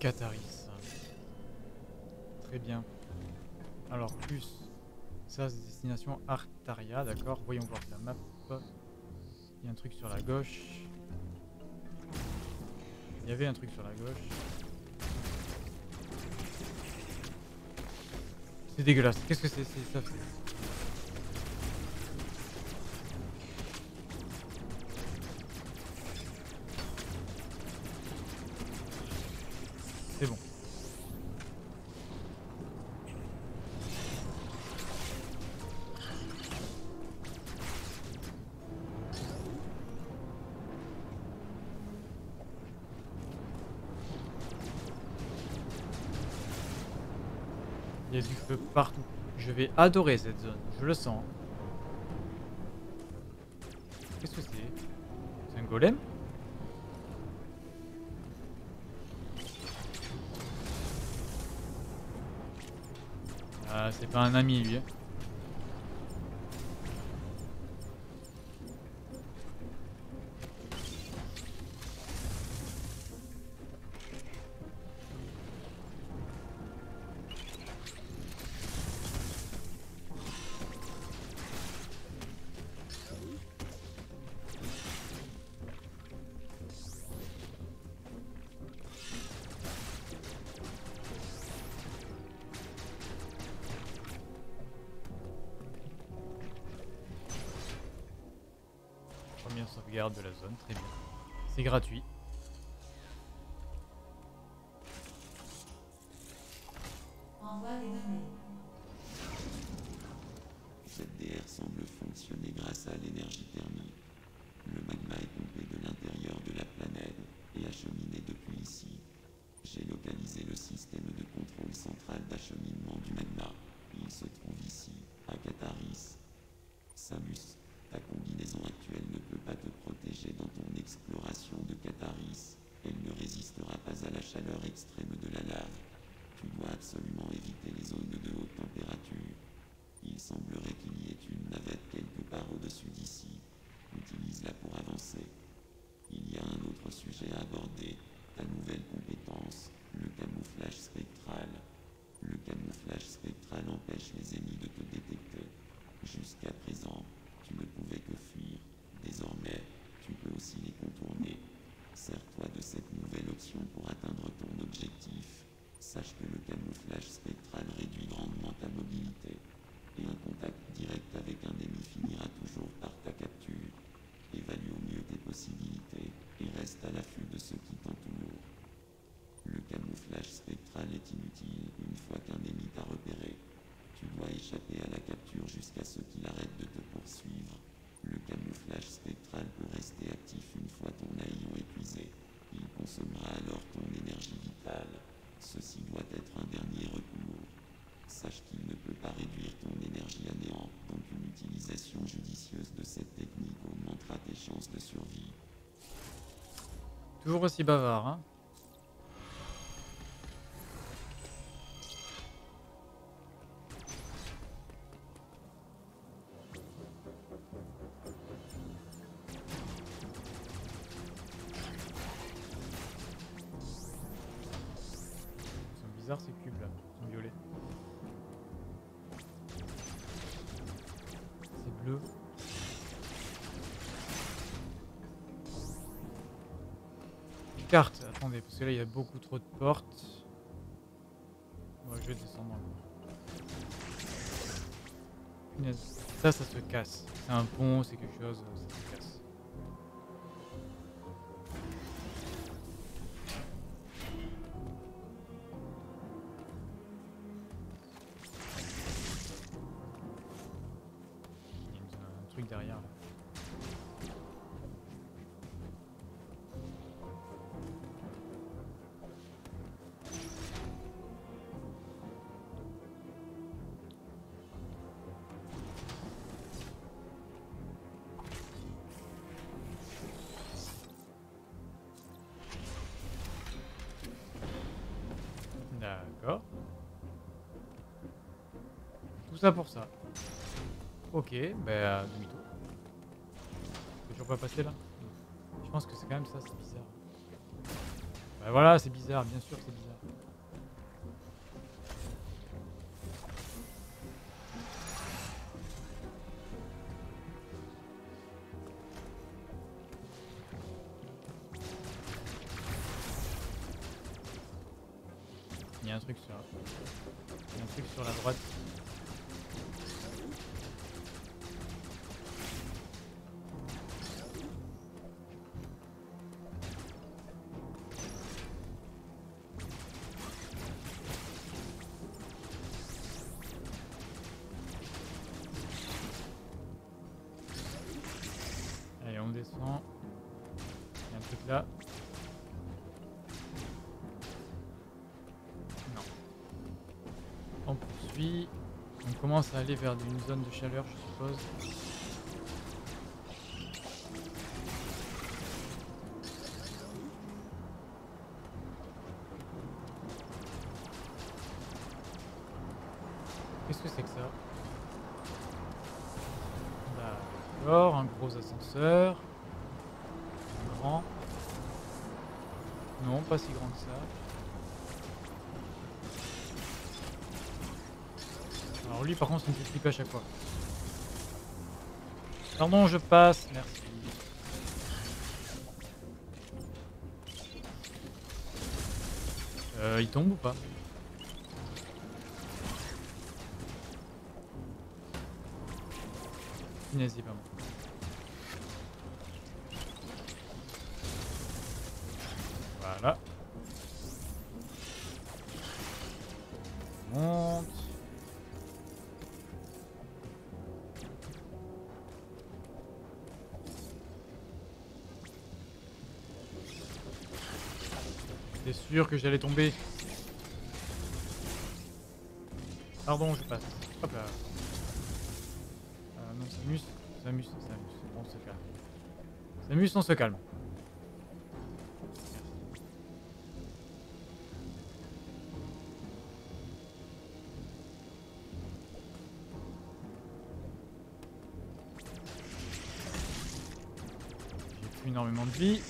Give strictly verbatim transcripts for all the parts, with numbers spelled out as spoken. Cataris. Très bien. Alors plus, ça c'est destination Artaria, d'accord. Voyons voir la map. Il y a un truc sur la gauche. Il y avait un truc sur la gauche. C'est dégueulasse. Qu'est-ce que c'est ça? C'est bon. Il y a du feu partout. Je vais adorer cette zone. Je le sens. Qu'est-ce que c'est? C'est un golem? Ah, c'est pas un ami lui. Hein. Sauvegarde de la zone, très bien. C'est gratuit. Envoie les données. Cette D R semble fonctionner grâce à l'énergie thermique. Le magma est pompé de l'intérieur de la planète et acheminé depuis ici. J'ai localisé le système de contrôle central d'acheminement du magma. Il se trouve ici, à Cataris. Samus. Ta combinaison actuelle ne peut pas te protéger dans ton exploration de Cataris. Elle ne résistera pas à la chaleur extrême de la lave. Tu dois absolument éviter les zones de haute température. Il semblerait qu'il y ait une navette quelque part au-dessus d'ici. Utilise-la pour avancer. Il y a un autre sujet à aborder. Ta nouvelle compétence, le camouflage spectral. Le camouflage spectral empêche les ennemis de te détecter. Jusqu'à présent, tu ne pouvais que fuir. Désormais, tu peux aussi les contourner. Sers-toi de cette nouvelle option pour atteindre ton objectif. Sache que le camouflage spectral réduit grandement ta mobilité. Et un contact direct avec un ennemi finira toujours par ta capture. Évalue au mieux tes possibilités et reste à l'affût de ceux qui t'entourent. Le camouflage spectral est inutile une fois qu'un ennemi t'a repéré. Tu dois échapper à la capture jusqu'à ce qu'il arrête de te poursuivre. Le camouflage spectral peut rester actif une fois ton haillon épuisé. Il consommera alors ton énergie vitale. Ceci doit être un dernier recours. Sache qu'il ne peut pas réduire ton énergie à néant, donc une utilisation judicieuse de cette technique augmentera tes chances de survie. Toujours aussi bavard, hein? Ces cubes là, ils sont violets. C'est bleu. Les cartes, attendez, parce que là il y a beaucoup trop de portes. Ouais, je vais descendre. Ça, ça se casse. C'est un pont, c'est quelque chose, ça se casse. Derrière. D'accord. Tout ça pour ça. Ok, bah demi-tour. Pas passer là. Je pense que c'est quand même ça, c'est bizarre. Bah voilà, c'est bizarre, bien sûr c'est bizarre. Il y a un truc sur, il y a un truc sur la droite. À aller vers une zone de chaleur, je suppose. Qu'est-ce que c'est que ça? D'accord, un gros ascenseur. Un grand. Non, pas si grand que ça. Alors lui par contre il me fait flipper à chaque fois. Pardon, je passe, merci. Euh, il tombe ou pas? N'hésitez pas. Voilà. Monte. J'étais sûr que j'allais tomber. Pardon, je passe. Hop là. Euh, non, Samus. Samus, Samus. On se calme. Samus, on se calme. J'ai plus énormément de vie.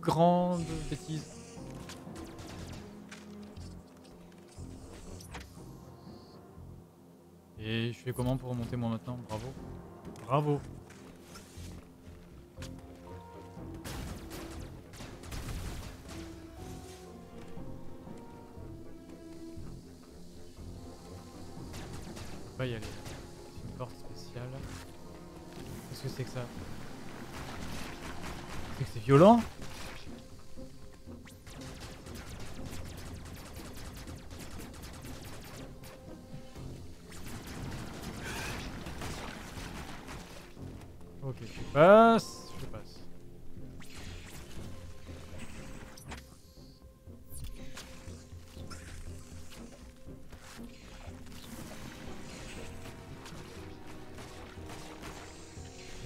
Grande bêtise. Et je fais comment pour remonter moi maintenant? Bravo. Bravo. Je peux pas y aller. C'est une porte spéciale. Qu'est-ce que c'est que ça? C'est que c'est violent? Je passe, je passe. Il y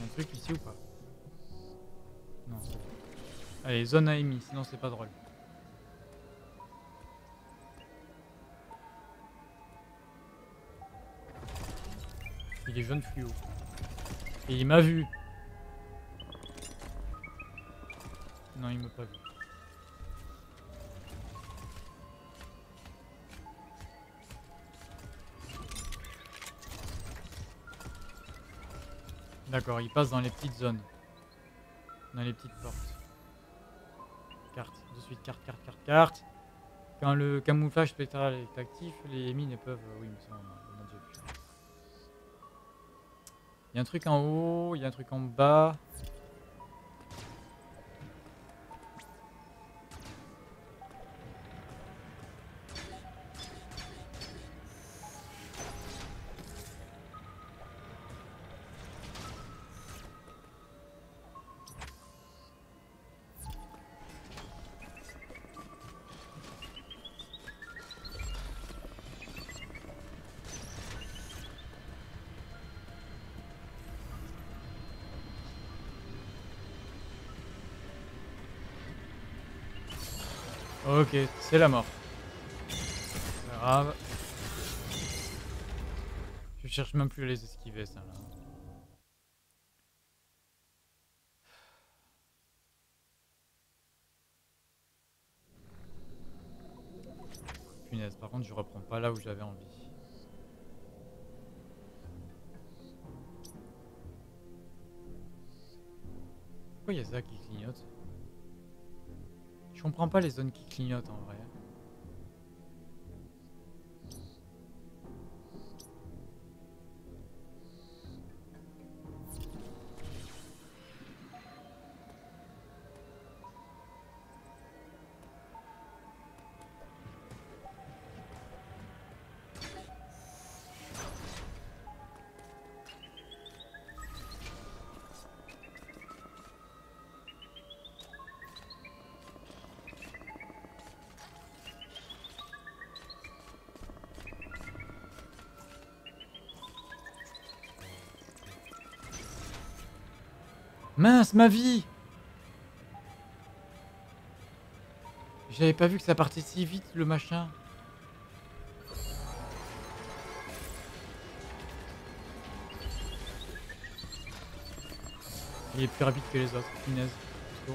a un truc ici ou pas? Non. Allez, zone à E M M I, sinon c'est pas drôle. Il est jaune fluo. Et il m'a vu. Non, il m'a pas vu. D'accord, il passe dans les petites zones. Dans les petites portes. Carte, de suite, carte, carte, carte, carte. Quand le camouflage spectral est actif, les mines peuvent... Oui, mais ça, mon dieu, putain. Il y a un truc en haut, il y a un truc en bas... Ok, c'est la mort. C'est grave. Je cherche même plus à les esquiver, ça là. punaise, par contre je reprends pas là où j'avais envie. Pourquoi il y a ça qui clignote? Je comprends pas les zones qui clignotent en vrai. Mince ma vie! J'avais pas vu que ça partait si vite le machin. Il est plus rapide que les autres, punaise. Oh.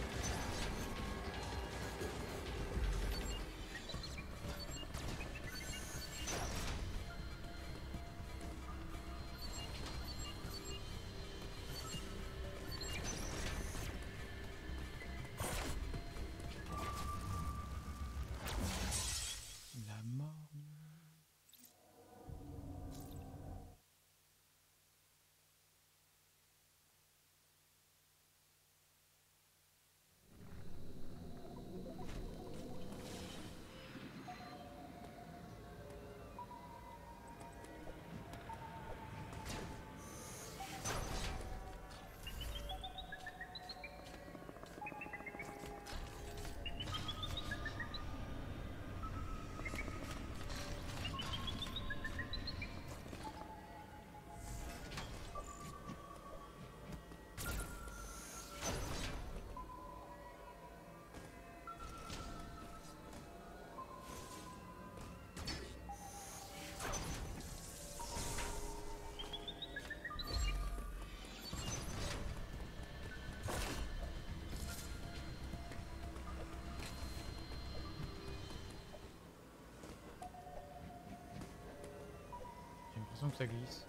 Que ça glisse.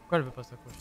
Pourquoi elle veut pas s'accrocher?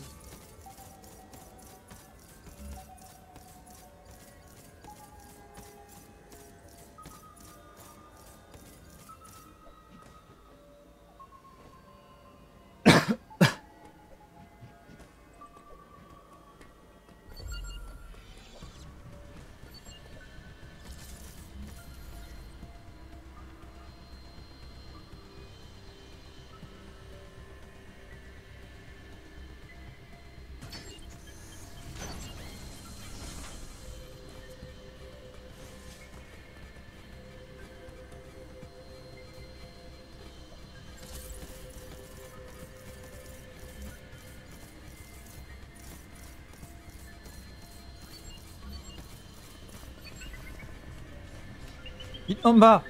Vite en bas.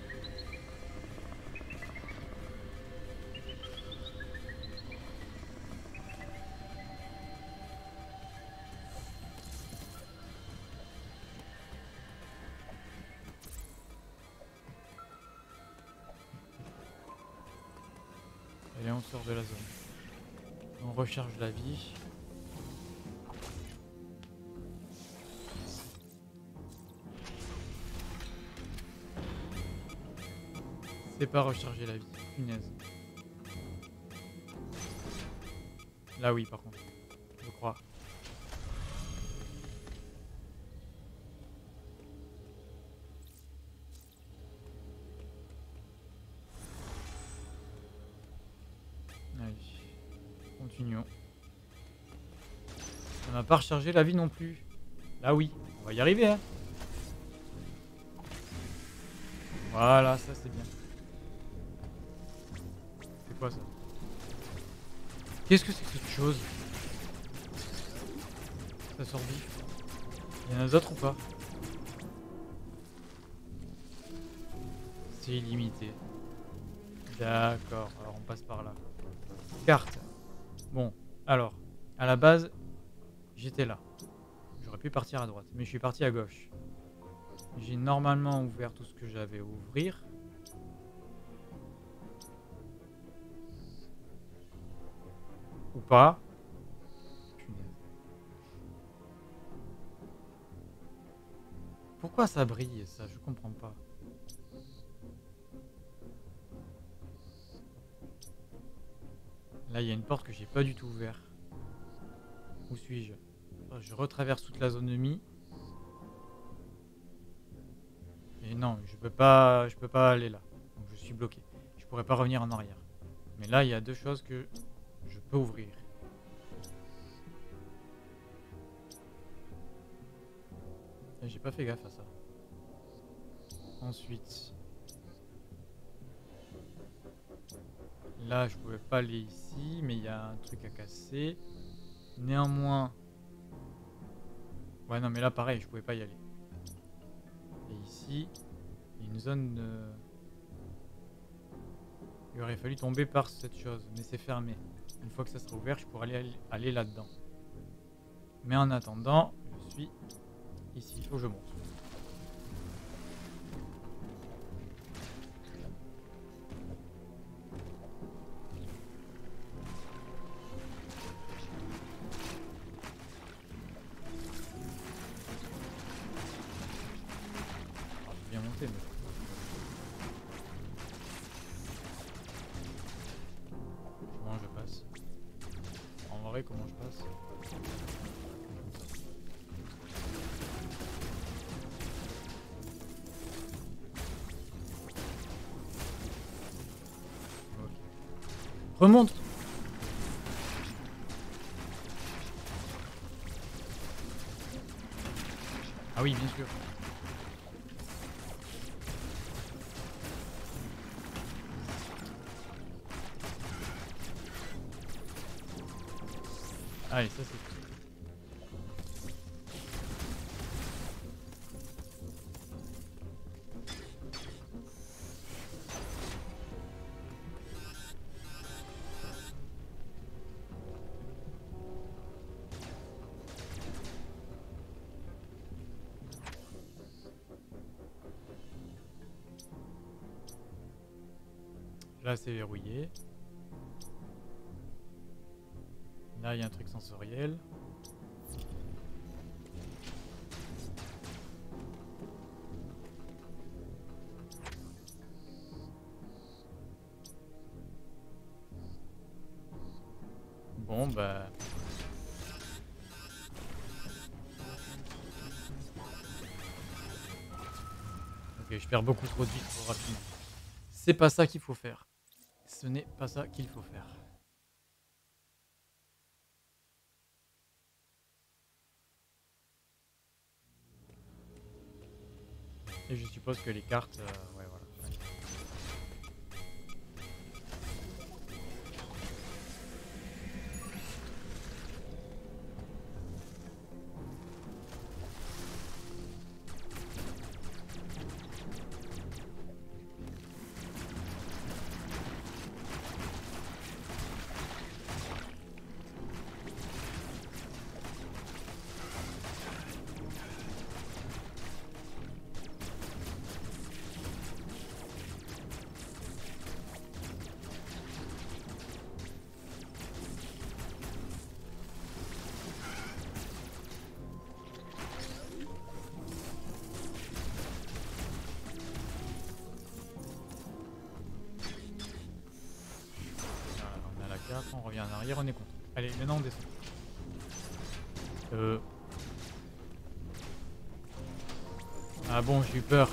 Allez, on sort de la zone. On recharge la vie. C'est pas recharger la vie, punaise. Là oui par contre, je crois. Allez, continuons. On n'a pas rechargé la vie non plus. Là oui, on va y arriver hein. Voilà, ça c'est bien. Qu'est-ce que c'est que cette chose? Ça sort vif. Il y en a d'autres ou pas? C'est illimité. D'accord, alors on passe par là. Carte. Bon, alors, à la base, j'étais là. J'aurais pu partir à droite, mais je suis parti à gauche. J'ai normalement ouvert tout ce que j'avais à ouvrir. ou pas. Pourquoi ça brille ça? Je comprends pas. Là il y a une porte que j'ai pas du tout ouverte. Où suis-je? Je retraverse toute la zone ennemie. Et non, je peux pas, je peux pas aller là. Donc je suis bloqué. Je pourrais pas revenir en arrière. Mais là il y a deux choses que je peux ouvrir. Et j'ai pas fait gaffe à ça. Ensuite. Là je pouvais pas aller ici, mais il y a un truc à casser. Néanmoins. Ouais non mais là pareil, je pouvais pas y aller. Et ici, il y a une zone de... Il aurait fallu tomber par cette chose, mais c'est fermé. Une fois que ça sera ouvert, je pourrais aller, aller là-dedans. Mais en attendant, je suis ici. Il faut que je monte. Remonte. Ah oui, bien sûr. Allez, ça c'est... Là c'est verrouillé. Là il y a un truc sensoriel. Bon bah... Ok, je perds beaucoup trop de vie trop rapidement. C'est pas ça qu'il faut faire. Ce n'est pas ça qu'il faut faire. Et je suppose que les cartes... Euh, ouais, voilà. On revient en arrière, on est content. Allez, maintenant on descend. Euh... Ah bon, j'ai eu peur.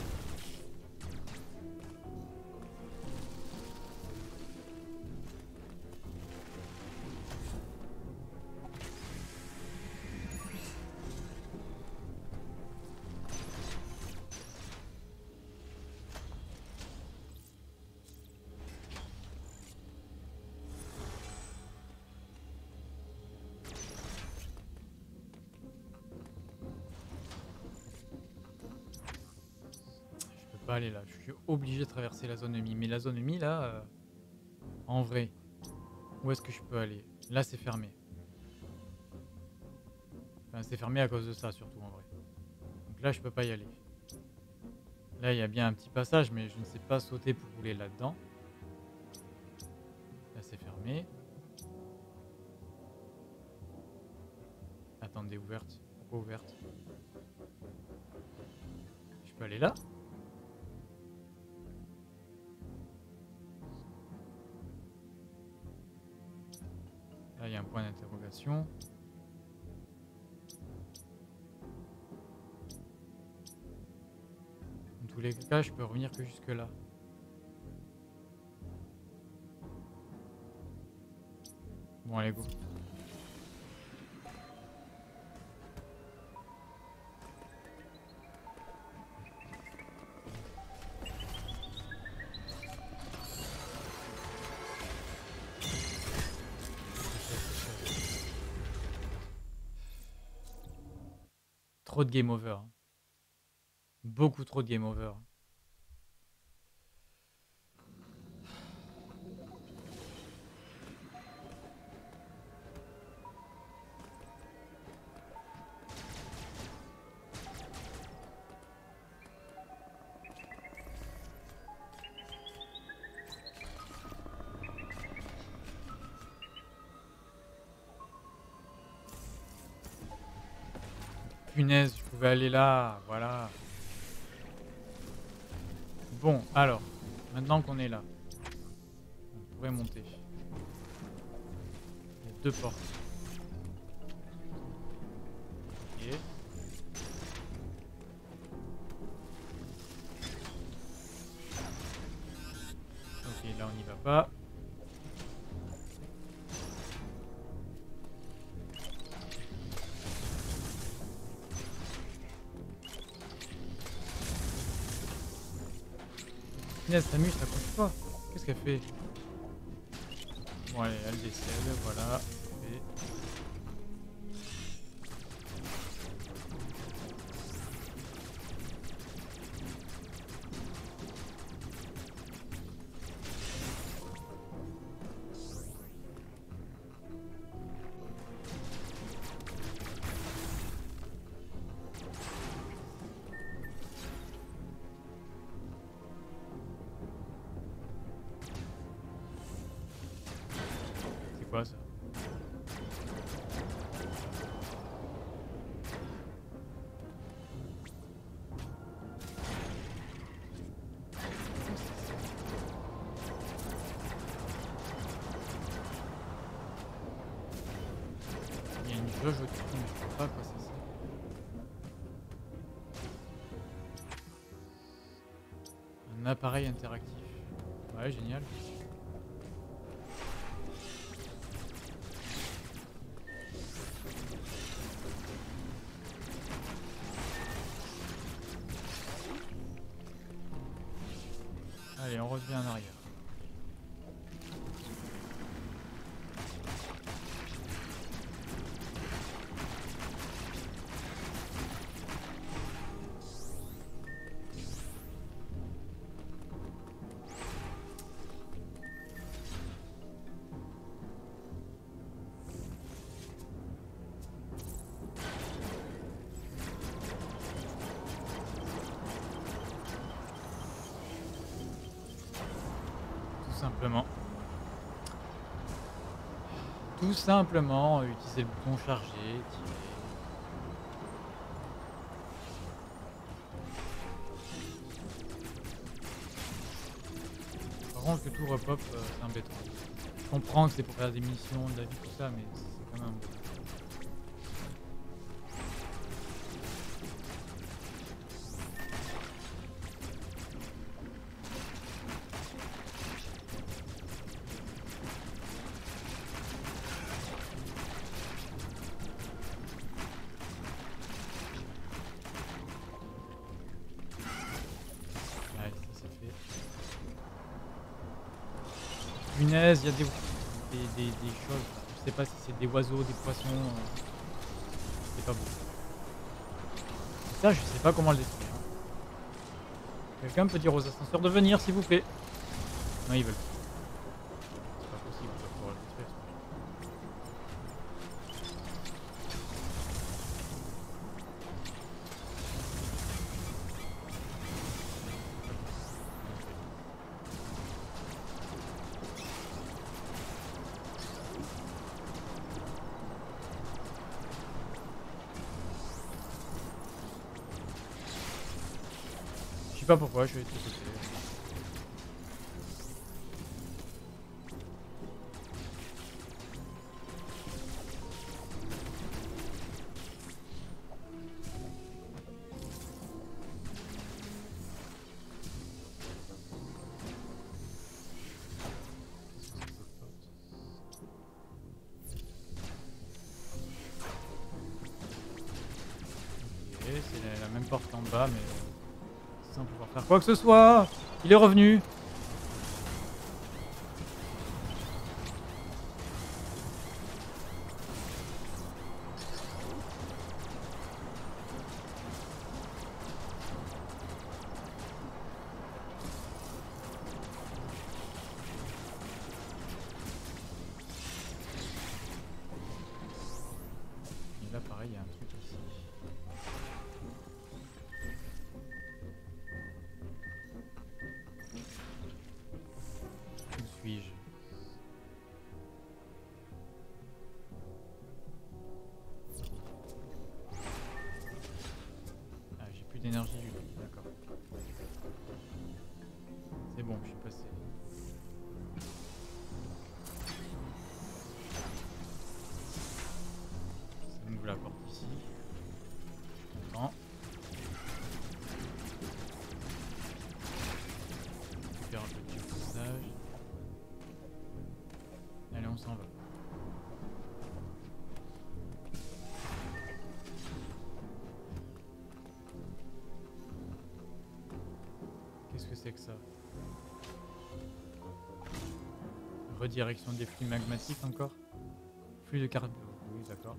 Allez là, je suis obligé de traverser la zone ennemie. Mais la zone ennemie là, euh, en vrai, où est-ce que je peux aller? Là c'est fermé. Enfin, c'est fermé à cause de ça surtout en vrai. Donc là je peux pas y aller. Là il y a bien un petit passage mais je ne sais pas sauter pour rouler là-dedans. Là, là c'est fermé. Attendez, ouverte. Pourquoi ouverte? Je peux aller là? Là, il y a un point d'interrogation. Dans tous les cas, je peux revenir que jusque là. Bon, allez, go. Trop de game over. Beaucoup trop de game over. Punaise, je pouvais aller là, voilà. Bon, alors, maintenant qu'on est là, on pourrait monter. Il y a deux portes. Ok. Ok, là on n'y va pas. Samus, ça compte pas. Qu'est-ce qu'elle fait? Bon, allez, elle décède, voilà. Et... Je veux, je veux tout, mais je peux pas quoi, c'est ça. Un appareil interactif. Ouais, génial. Allez, on revient en arrière. Simplement. Tout simplement, utiliser le bouton chargé, tirer. Par contre, que tout repop, euh, c'est embêtant. Je comprends que c'est pour faire des missions, de la vie, tout ça, mais c'est quand même embêtant. Il y a des, des, des, des choses, je sais pas si c'est des oiseaux, des poissons, c'est pas beau. Et ça, je sais pas comment le détruire. Quelqu'un peut dire aux ascenseurs de venir, s'il vous plaît. Non, ils veulent pas. C'est pas possible, on va pouvoir le détruire. pas pourquoi, je vais tout quoi que ce soit, il est revenu. Et là, pareil, il y a un truc ici. Que ça. Redirection des flux magmatiques encore. Flux de carburant. Oui, d'accord.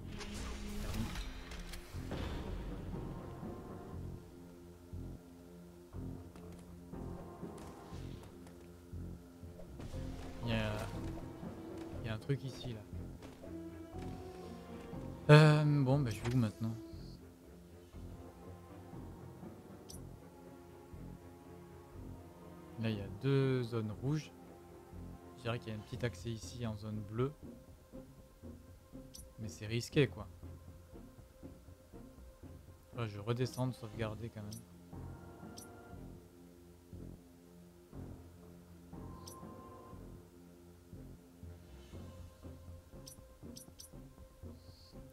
Il y a, il y a un truc ici là. Euh, bon, bah je vais où maintenant ? Là, il y a deux zones rouges. Je dirais qu'il y a un petit accès ici en zone bleue. Mais c'est risqué, quoi. Là, je redescends, sauvegarder quand même.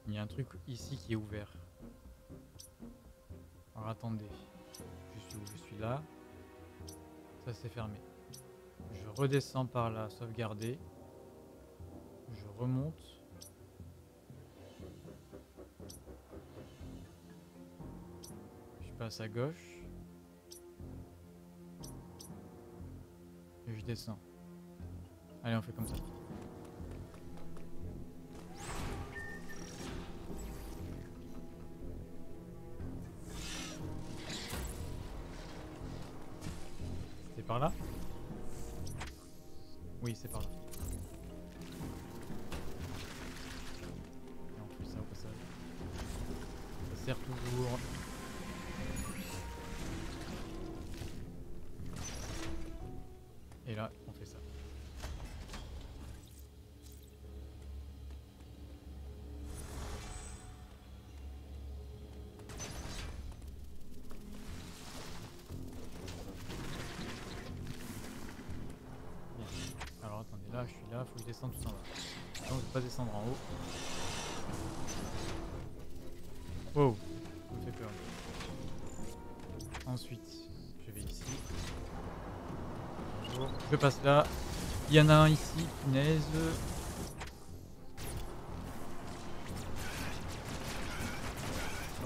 Il y a un truc ici qui est ouvert. Alors attendez. Je suis où? Je suis là. Ça c'est fermé. Je redescends par là, sauvegarder. Je remonte. Je passe à gauche. Et je descends. Allez, on fait comme ça. Par là ? Oui, c'est par là. Et en plus, ça, ça, ça sert toujours. Et là, on fait ça. Là, faut que je descende tout en bas. Non, je peux pas descendre en haut. Wow, ça me fait peur. Ensuite, je vais ici. Bonjour. Je passe là. Il y en a un ici, punaise.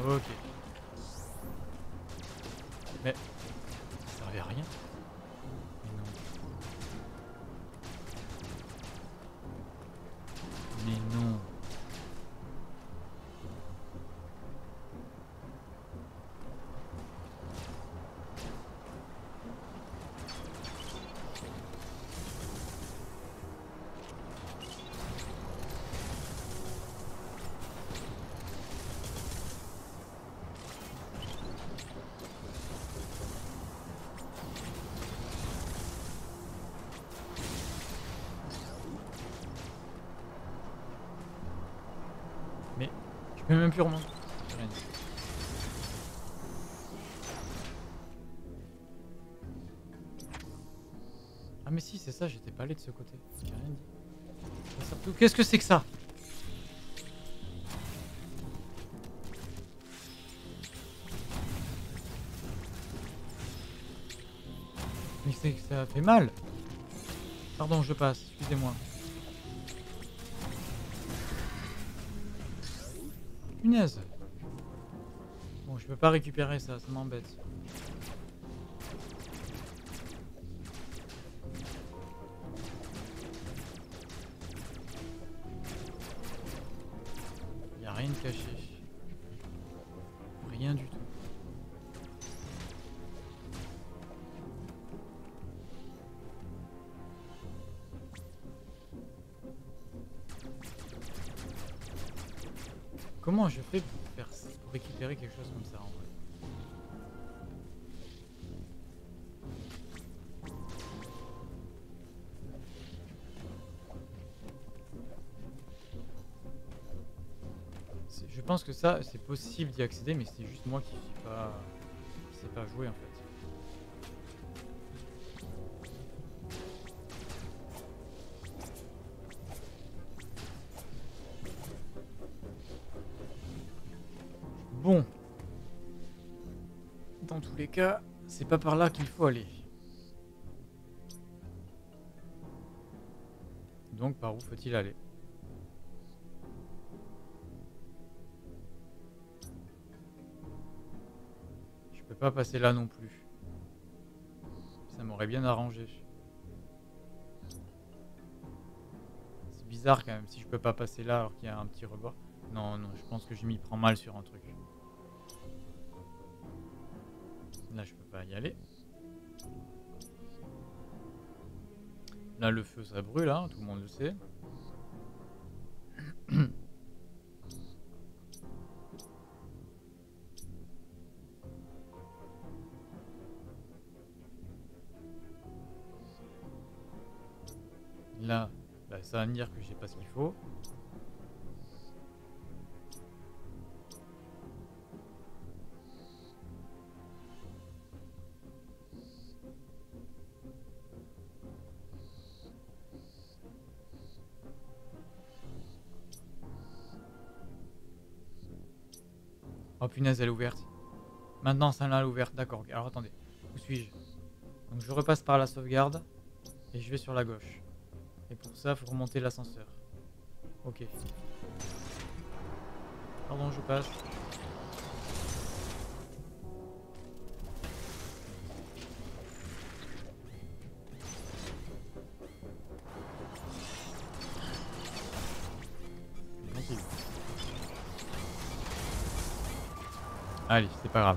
Ok. Mais ça servait à rien. Mais même purement. Ah mais si, c'est ça, j'étais pas allé de ce côté. J'ai rien dit. Qu'est-ce que c'est que ça? Mais c'est que ça fait mal. Pardon, je passe, excusez-moi. Punaise. Bon, je peux pas récupérer ça, ça m'embête. Y a rien de caché. Rien du tout. Comment je fais pour faire ça, pour récupérer quelque chose comme ça en vrai? Je pense que ça, c'est possible d'y accéder, mais c'est juste moi qui suis pas, qui sais pas jouer en fait. Bon, dans tous les cas, c'est pas par là qu'il faut aller. Donc par où faut-il aller? Je peux pas passer là non plus. Ça m'aurait bien arrangé. C'est bizarre quand même, si je peux pas passer là alors qu'il y a un petit rebord. Non, non, je pense que je m'y prends mal sur un truc. Là, je peux pas y aller. Là, le feu, ça brûle, hein, tout le monde le sait. Là, bah, ça va me dire que j'ai pas ce qu'il faut. Oh punaise, elle est ouverte. Maintenant, celle-là, elle est ouverte. D'accord. Alors attendez. Où suis-je? Donc je repasse par la sauvegarde. Et je vais sur la gauche. Et pour ça, il faut remonter l'ascenseur. Ok. Pardon, je passe. Allez, c'est pas grave.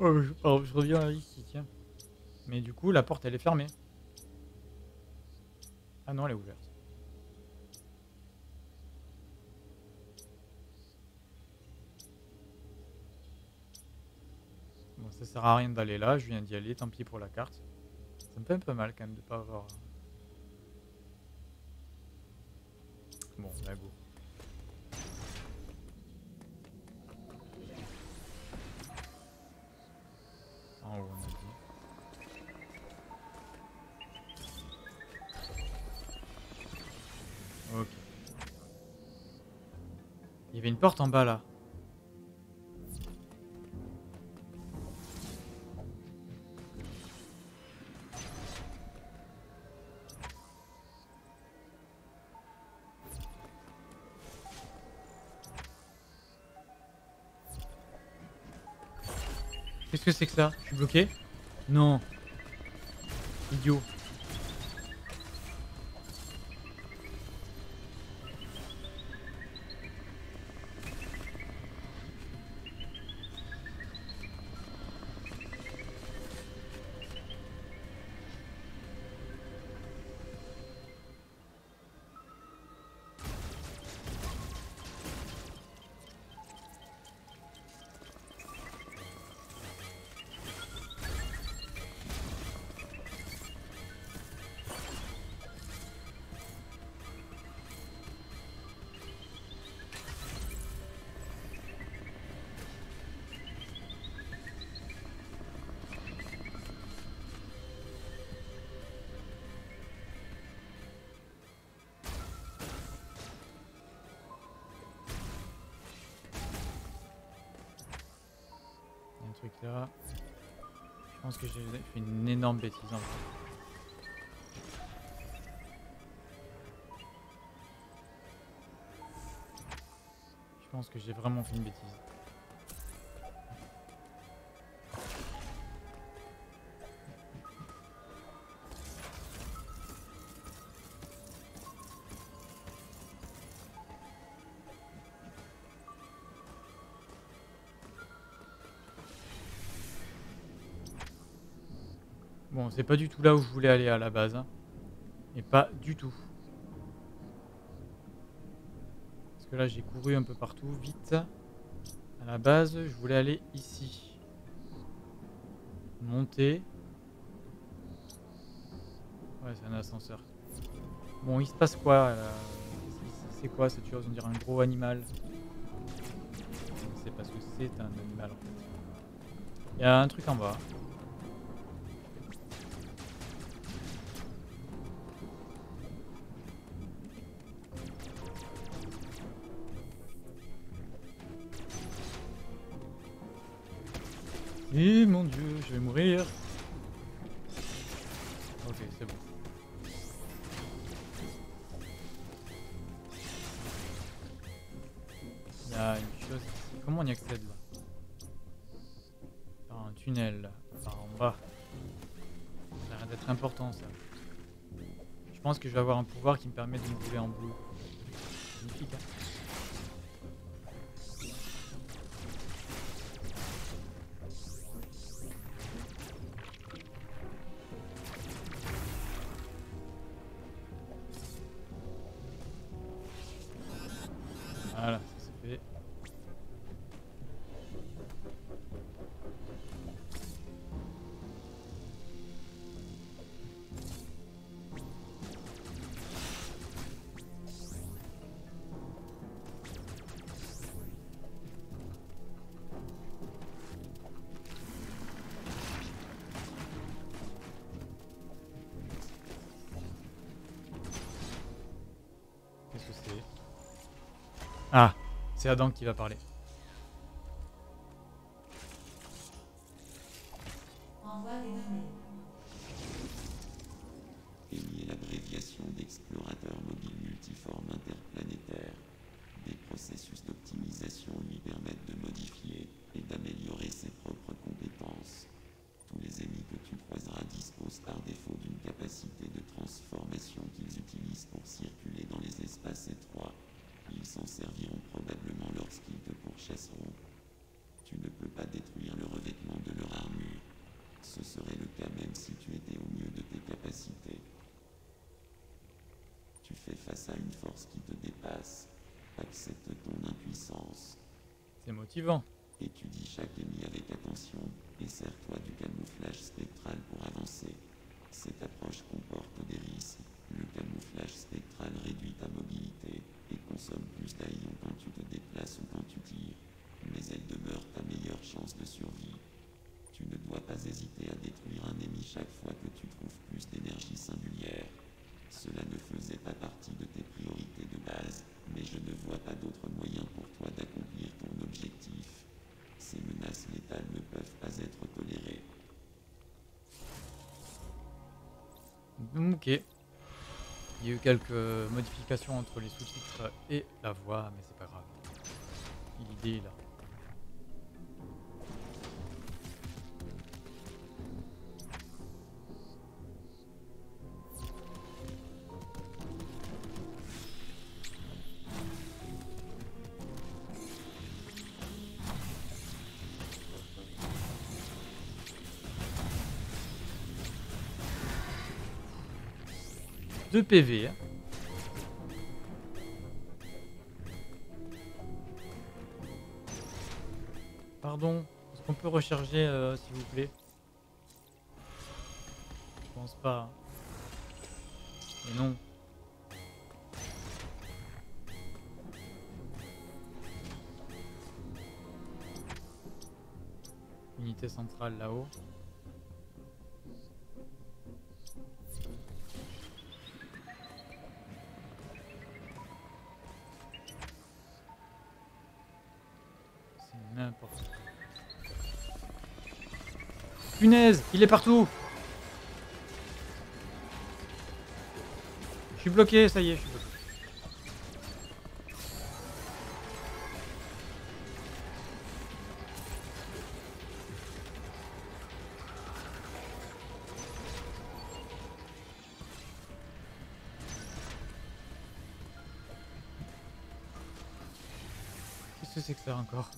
Oh, je, oh, je reviens ici, tiens. Mais du coup, la porte, elle est fermée. Ah non, elle est ouverte. Ça sert à rien d'aller là, je viens d'y aller, tant pis pour la carte. Ça me fait un peu mal quand même de pas avoir... Bon, la go. En haut, on a dit. Ok. Il y avait une porte en bas là. Qu'est-ce que c'est que ça? Je suis bloqué? Non. Idiot. et cetera. Je pense que j'ai fait une énorme bêtise en fait. Je pense que j'ai vraiment fait une bêtise. Bon, c'est pas du tout là où je voulais aller à la base, hein. Et pas du tout. Là j'ai couru un peu partout, vite. À la base, je voulais aller ici. Monter. Ouais, c'est un ascenseur. Bon, il se passe quoi là? C'est quoi cette chose? On dirait un gros animal. C'est parce que c'est un animal en fait. Il y a un truc en bas. Eh mon dieu, je vais mourir. Ok, c'est bon. Il y a une chose ici. Comment on y accède là? Par un tunnel, par en bas. Ça a l'air d'être important ça. Je pense que je vais avoir un pouvoir qui me permet de me rouler en boule. Magnifique hein. Voilà, ça c'est fait. Qu'est-ce que c'est ? Ah, c'est Adam qui va parler. Envoie des données. Dénier l'abréviation d'explorateur mobile multiforme interplanétaire. Des processus d'optimisation lui permettent de modifier et d'améliorer ses propres compétences. Tous les ennemis que tu croiseras disposent par défaut d'une capacité de transformation qu'ils utilisent pour circuler dans les espaces étroits. Ils s'en serviront probablement lorsqu'ils te pourchasseront. Tu ne peux pas détruire le revêtement de leur armure. Ce serait le cas même si tu étais au mieux de tes capacités. Tu fais face à une force qui te dépasse. Accepte ton impuissance. C'est motivant. Étudie chaque ennemi avec attention et sers-toi du camouflage spectral pour avancer. Cette approche comporte des risques. Le camouflage spectral réduit ta mobilité et consomme plus d'aillons quand tu te déplaces ou quand tu tires, mais elle demeure ta meilleure chance de survie. Tu ne dois pas hésiter à détruire un ennemi chaque fois que tu trouves plus d'énergie singulière. Cela ne faisait pas partie de tes priorités de base, mais je ne vois pas d'autre moyen pour toi d'accomplir ton objectif. Ces menaces létales ne peuvent pas être tolérées. Ok. Il y a eu quelques modifications entre les sous-titres et la voix, mais c'est pas grave. L'idée est là. deux P V. Hein. Pardon, est-ce qu'on peut recharger euh, s'il vous plaît? Je pense pas. Mais non. Unité centrale là-haut. punaise, il est partout. Je suis bloqué, ça y est, je suis bloqué. Qu'est-ce que c'est que ça encore?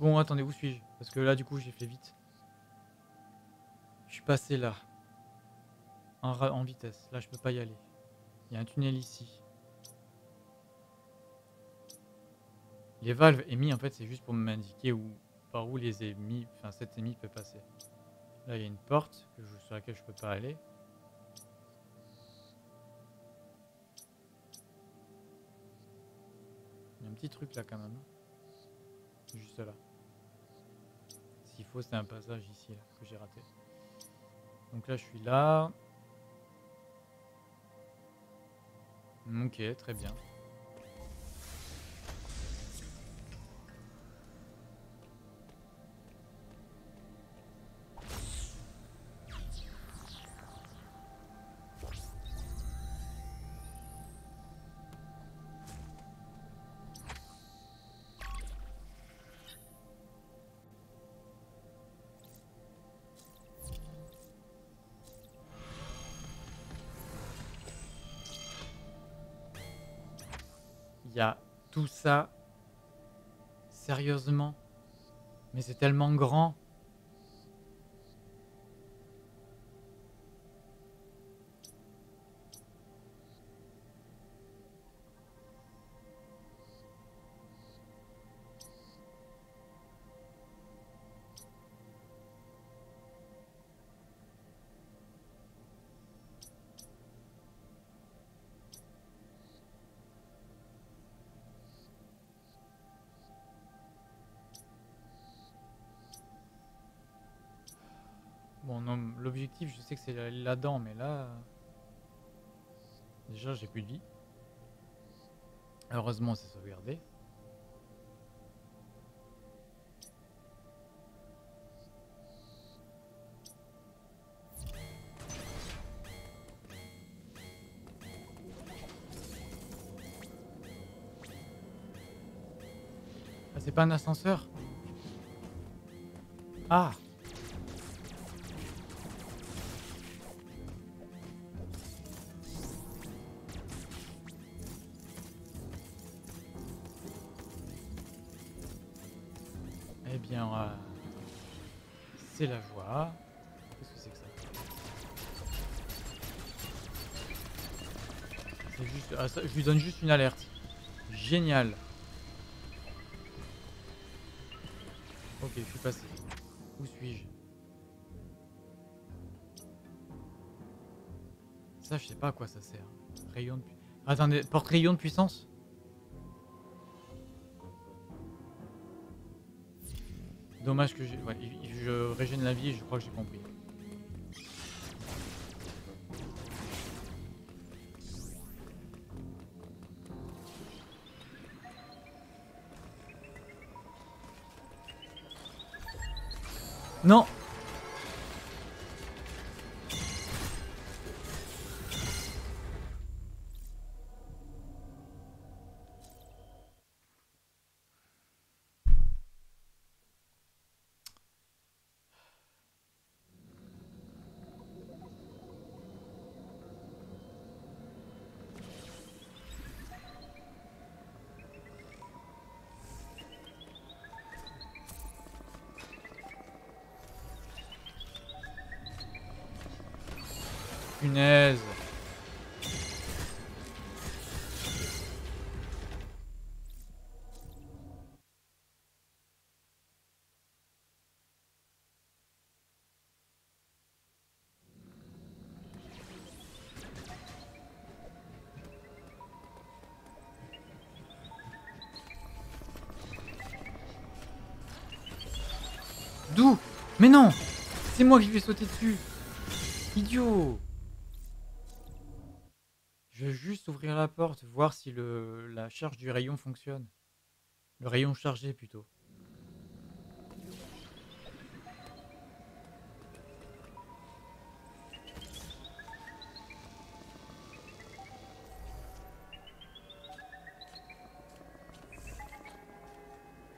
Bon, attendez, où suis-je? Parce que là, du coup, j'ai fait vite. Je suis passé là. En, en vitesse. Là, je peux pas y aller. Il y a un tunnel ici. Les valves émis, en fait, c'est juste pour m'indiquer où, par où les émis, enfin, cette émis peut passer. Là, il y a une porte que je, sur laquelle je peux pas aller. Il y a un petit truc là, quand même. Juste là. S'il faut, c'est un passage ici, là, que j'ai raté. Donc là, je suis là. Ok, très bien. Il y a tout ça, sérieusement, mais c'est tellement grand. Bon, non, l'objectif, je sais que c'est là-dedans, mais là... Déjà, j'ai plus de vie. Heureusement, c'est sauvegardé. Ah, c'est pas un ascenseur? Ah! C'est la joie. Qu'est-ce que c'est que ça? C'est juste... Ah, ça, je lui donne juste une alerte. Génial. Ok, je suis passé. Où suis-je? Ça, je sais pas à quoi ça sert. Rayon de... Attendez, porte-rayon de puissance? Dommage que j'ai... Ouais, je régène la vie et je crois que j'ai compris. Non! Punaise. D'où? Mais non! C'est moi qui vais sauter dessus! Idiot! Je vais juste ouvrir la porte, voir si le, la charge du rayon fonctionne. Le rayon chargé plutôt.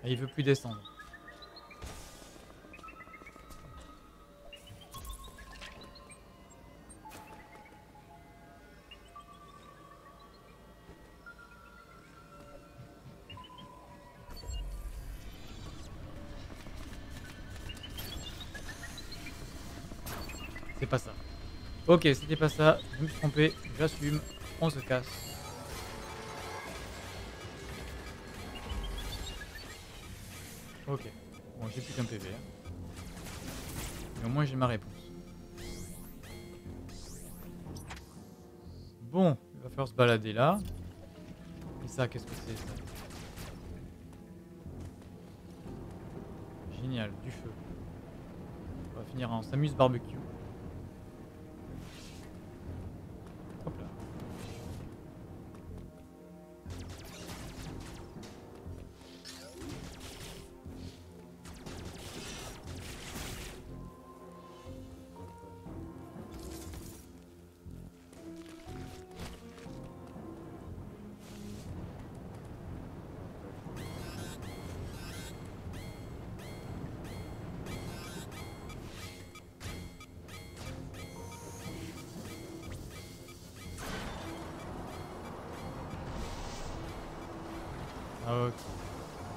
Et il veut plus descendre. C'est pas ça. Ok, c'était pas ça. Je me suis trompé. J'assume. On se casse. Ok. Bon, j'ai plus qu'un P V. Hein. Mais au moins, j'ai ma réponse. Bon, il va falloir se balader là. Et ça, qu'est-ce que c'est ça? Génial, du feu. On va finir en Samus Barbecue. Ok,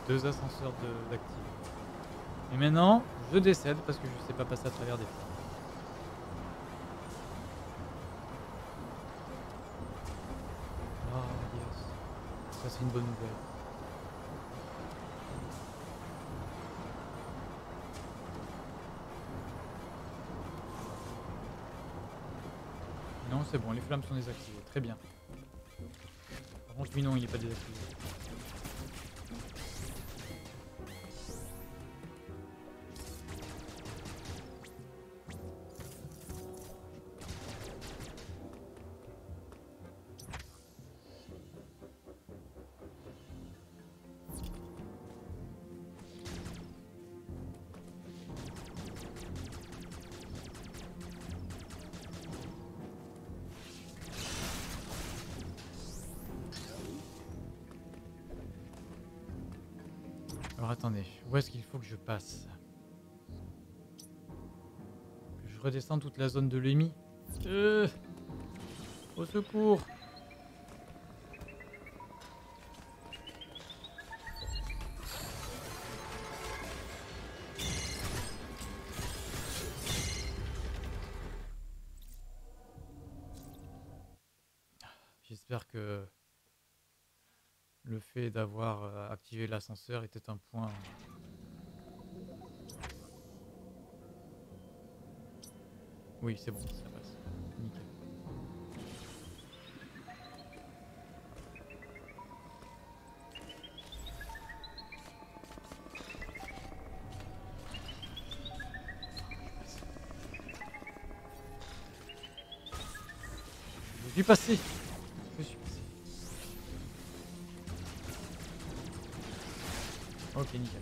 deux ascenseurs d'actifs. Et maintenant, je décède parce que je sais pas passer à travers des flammes. Oh yes, ça c'est une bonne nouvelle. Non, c'est bon, les flammes sont désactivées, très bien. Par contre, lui non, il est pas désactivé. Alors attendez, où est-ce qu'il faut que je passe? Que je redescends toute la zone de l'EMMI? Euh, Au secours! J'espère que... le fait d'avoir activé l'ascenseur était un point... Oui, c'est bon, ça passe. Nickel. Je suis passé. Je suis passé. Ok, nickel.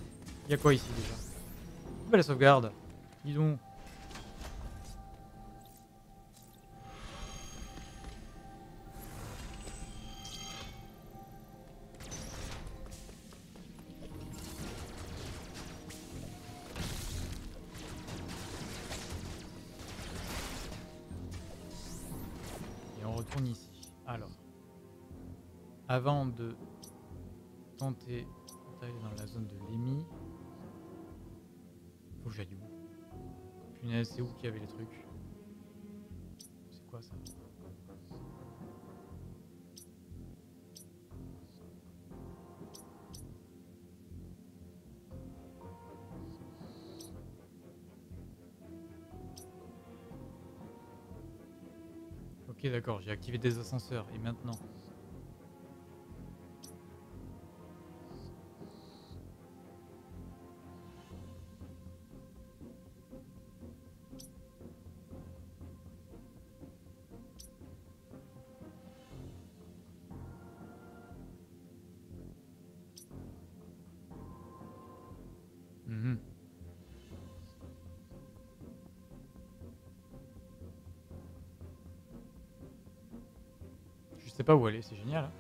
Y'a quoi ici déjà? Belle sauvegarde. Dis donc. Et on retourne ici. Alors. Avant de tenter... dans la zone de l'EMMI. Faut que j'aille du bout. Punaise, c'est où qu'il y avait les trucs? C'est quoi ça? Ok, d'accord, j'ai activé des ascenseurs et maintenant... Je sais pas où aller, c'est génial. Hein.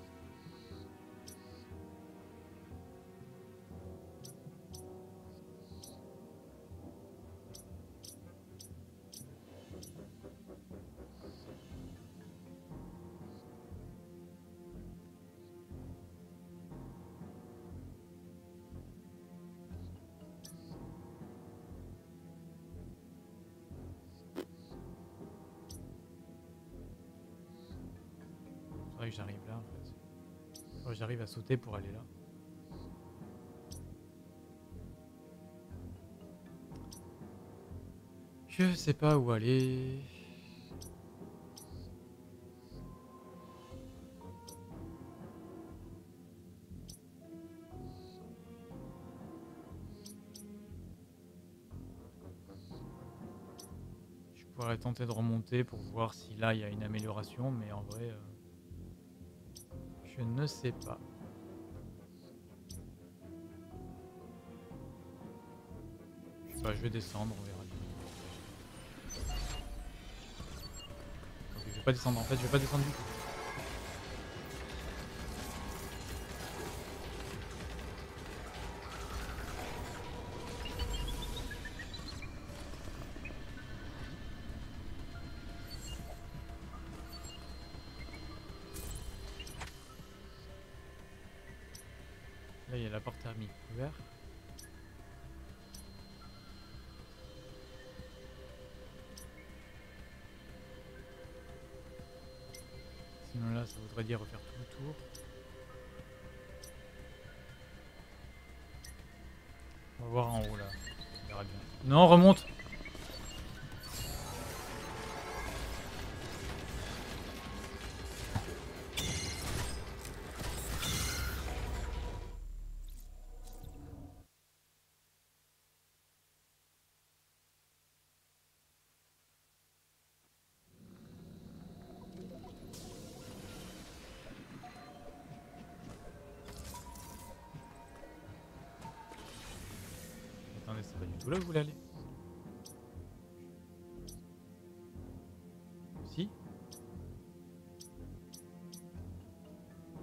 que j'arrive là en fait. Oh, j'arrive à sauter pour aller là. Je sais pas où aller. Je pourrais tenter de remonter pour voir si là il y a une amélioration, mais en vrai euh, je ne sais pas. Je sais pas, je vais descendre, on verra bien. Okay, je vais pas descendre en fait, je vais pas descendre du tout. Sinon là ça voudrait dire refaire tout le tour. On va voir en haut là. On verra bien. Non, remonte. Là où vous voulez aller? Si?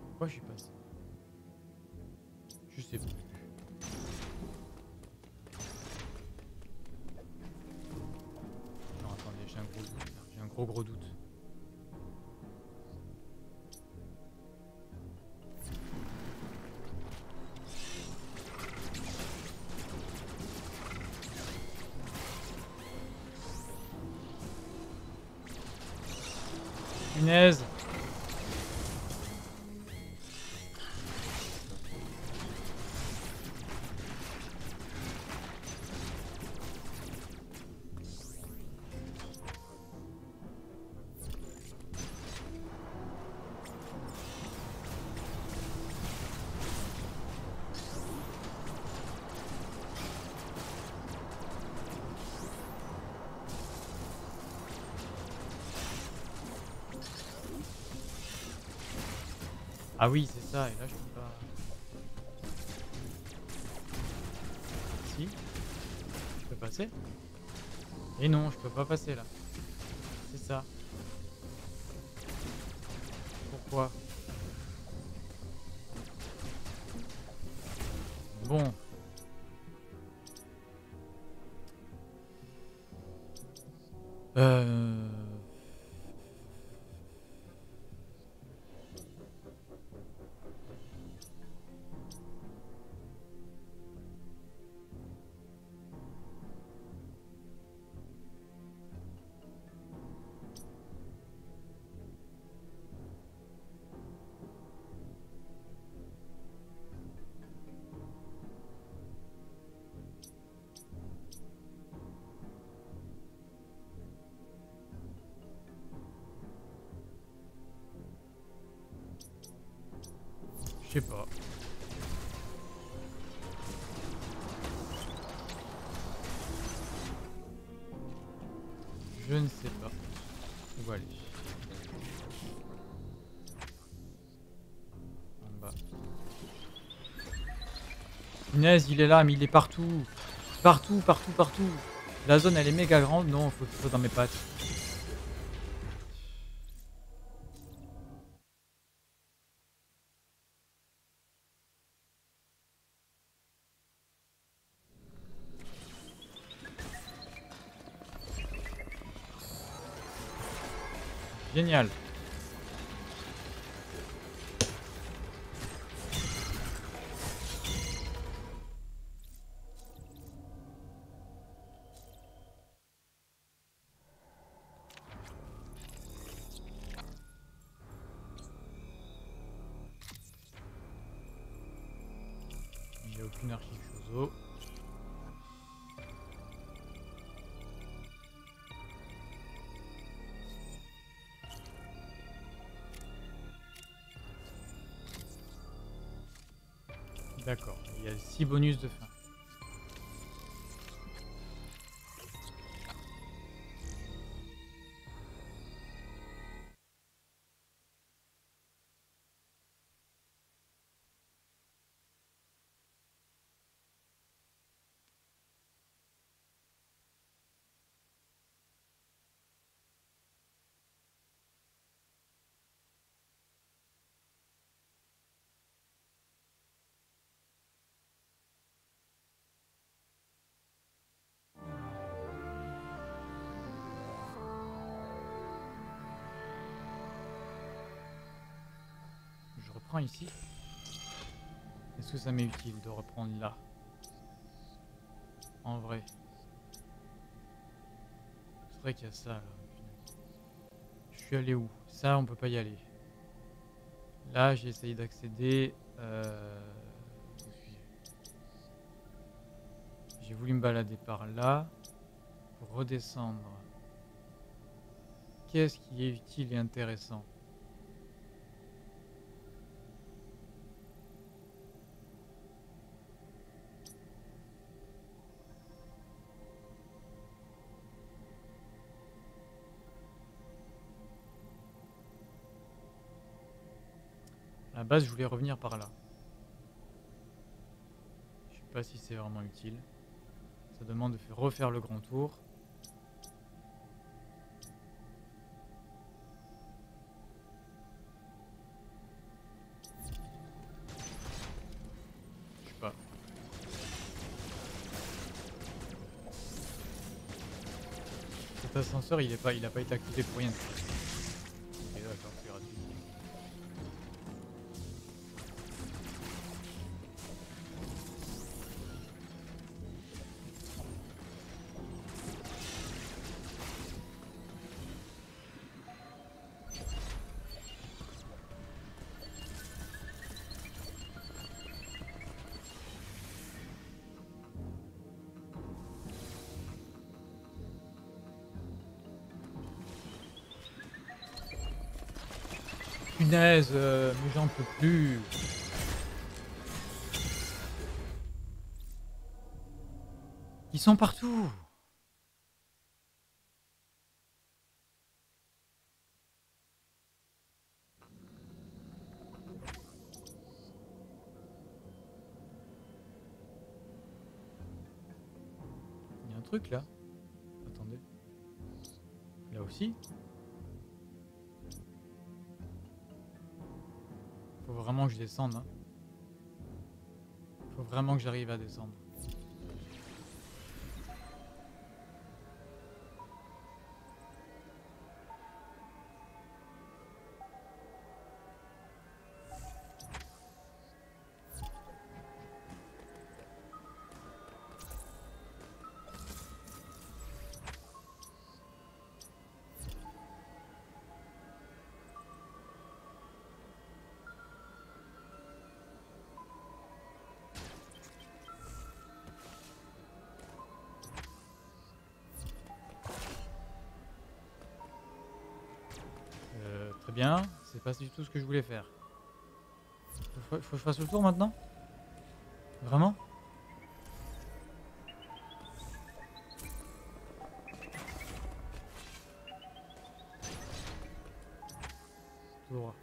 Pourquoi je suis passé? Je sais pas. Non, attendez, j'ai un gros doute. J'ai un gros gros doute. Punaise. Ah oui, c'est ça, et là je peux pas... Si? Je peux passer? Et non, je peux pas passer là. C'est ça. Pourquoi? Bon. Euh... Je sais pas. Je ne sais pas où aller. En bas. Punaise, il est là, mais il est partout. Partout, partout, partout. La zone, elle est méga grande. Non, faut qu'il soit dans mes pattes. Génial. aucune archive Chozo. D'accord, il y a six bonus de fin. Reprends ici. Est-ce que ça m'est utile de reprendre là? En vrai. C'est vrai qu'il y a ça là. Je suis allé où? Ça on peut pas y aller. Là j'ai essayé d'accéder. Euh... J'ai voulu me balader par là. Pour redescendre. Qu'est-ce qui est utile et intéressant? À la base, je voulais revenir par là. Je sais pas si c'est vraiment utile. Ça demande de refaire le grand tour. Je sais pas. Cet ascenseur, il est pas, il a pas été activé pour rien. Punaise, euh, mais j'en peux plus. Ils sont partout. Il y a un truc là. Attendez. Là aussi. Faut vraiment que je descende. Hein. Faut vraiment que j'arrive à descendre. Bien, c'est pas du tout ce que je voulais faire. Faut, faut, faut que je fasse le tour maintenant? Vraiment? Tout droit.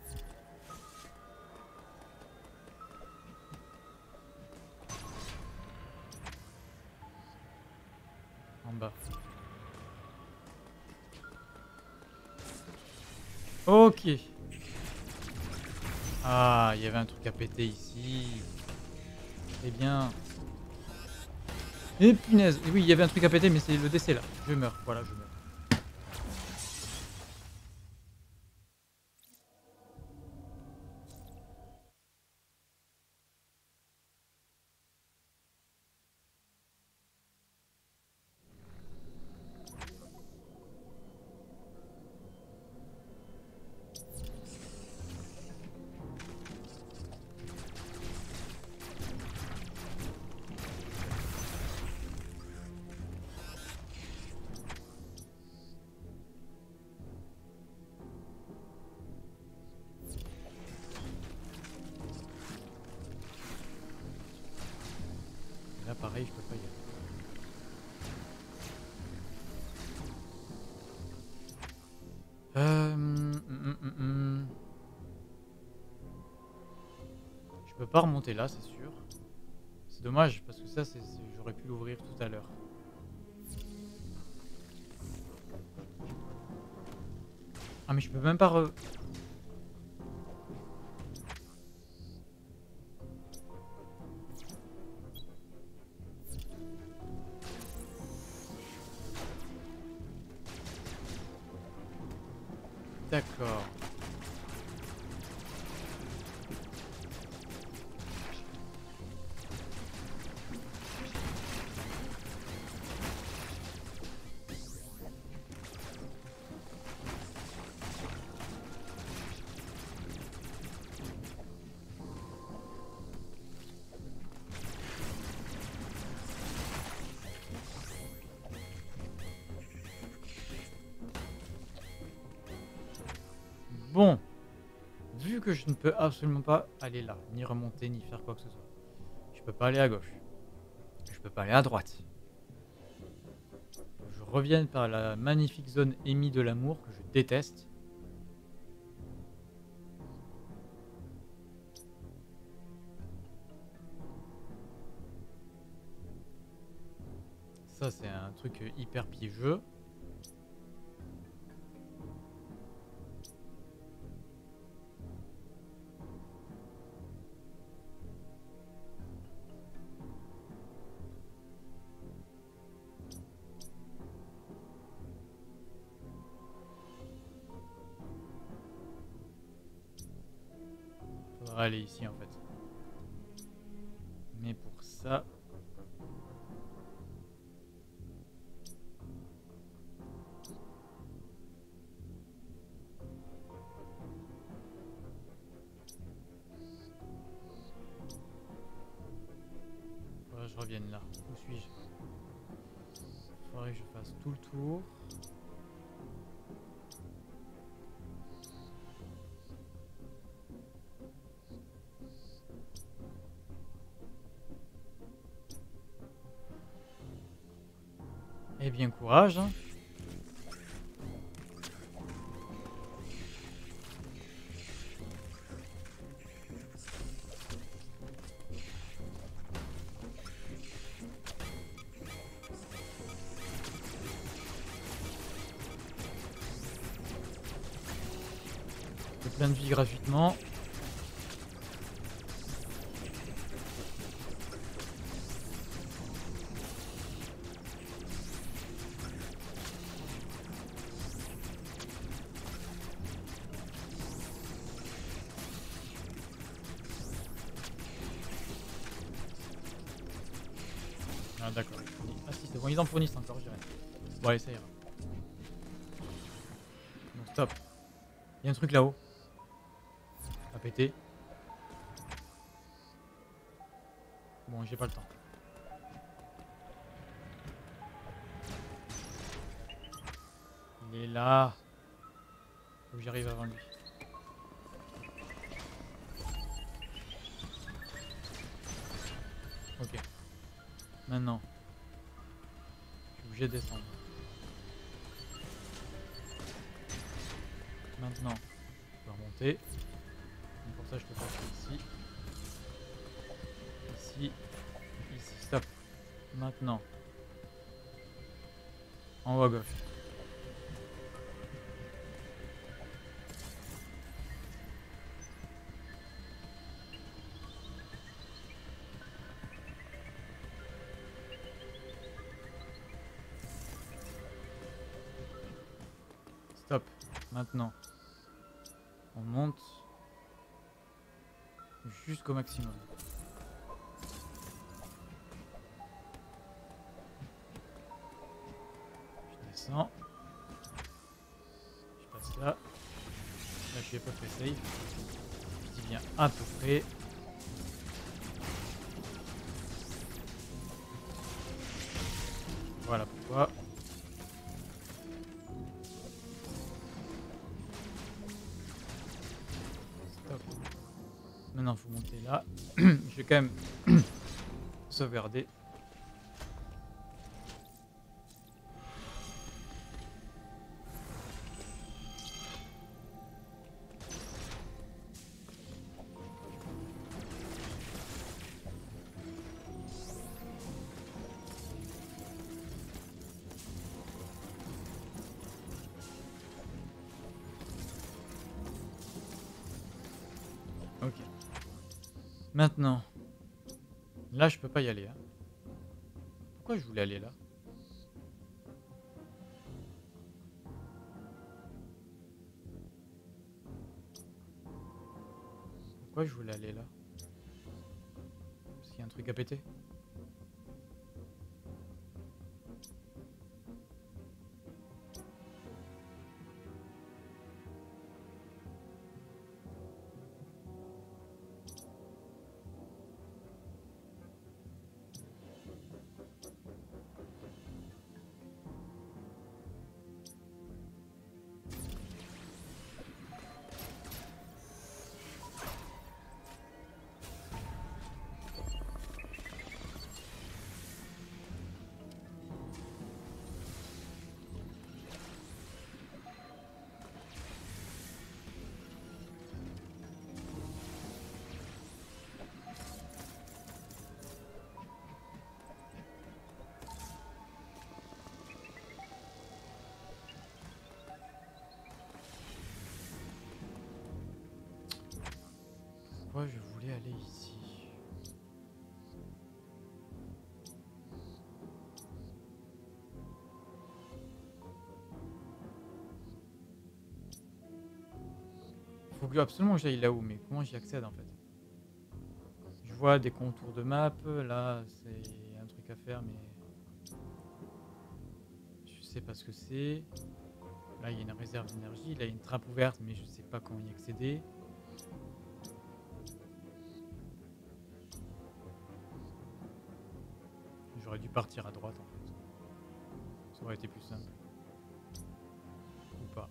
En bas. Ok. Ah, il y avait un truc à péter ici. Eh bien. Et punaise. Oui, il y avait un truc à péter, mais c'est le décès là. Je meurs. Voilà, je meurs. Là pareil, je peux pas y aller. Euh, mm, mm, mm. Je peux pas remonter là, c'est sûr. C'est dommage parce que ça, j'aurais pu l'ouvrir tout à l'heure. Ah mais je peux même pas re... D'accord. Bon, vu que je ne peux absolument pas aller là, ni remonter, ni faire quoi que ce soit, je peux pas aller à gauche, je peux pas aller à droite. Je reviens par la magnifique zone émise de l'amour que je déteste. Ça c'est un truc hyper piégeux. Aller ici en fait, mais pour ça faudrait que je revienne là. Où suis-je? Faudrait que je fasse tout le tour. Eh bien courage. J'ai plein de vie gratuitement. Ah d'accord. Ah si c'est bon, ils en fournissent encore, je dirais. Bon allez, ça ira. Non stop. Il y a un truc là-haut. À péter. Bon, j'ai pas le temps. Il est là. Faut que j'arrive avant lui. Ok. Maintenant, je suis obligé de descendre. Maintenant, je dois remonter. Et pour ça, je peux passer ici. Ici. Ici. Stop. Maintenant. En haut à gauche. Stop, maintenant, on monte jusqu'au maximum. Je descends, je passe là, là je vais pas faire safe, je dis bien à peu près. Voilà pourquoi. Maintenant, faut monter là. Je vais quand même sauvegarder. Maintenant. Là, je peux pas y aller. Hein. Pourquoi je voulais aller là? Pourquoi je voulais aller là? Parce qu'il y a un truc à péter. Pourquoi je voulais aller ici? Faut que absolument j'aille là-haut, mais comment j'y accède en fait? Je vois des contours de map, là c'est un truc à faire, mais je sais pas ce que c'est. Là il y a une réserve d'énergie, là il y a une trappe ouverte, mais je sais pas comment y accéder. J'aurais dû partir à droite en fait. Ça aurait été plus simple. Ou pas.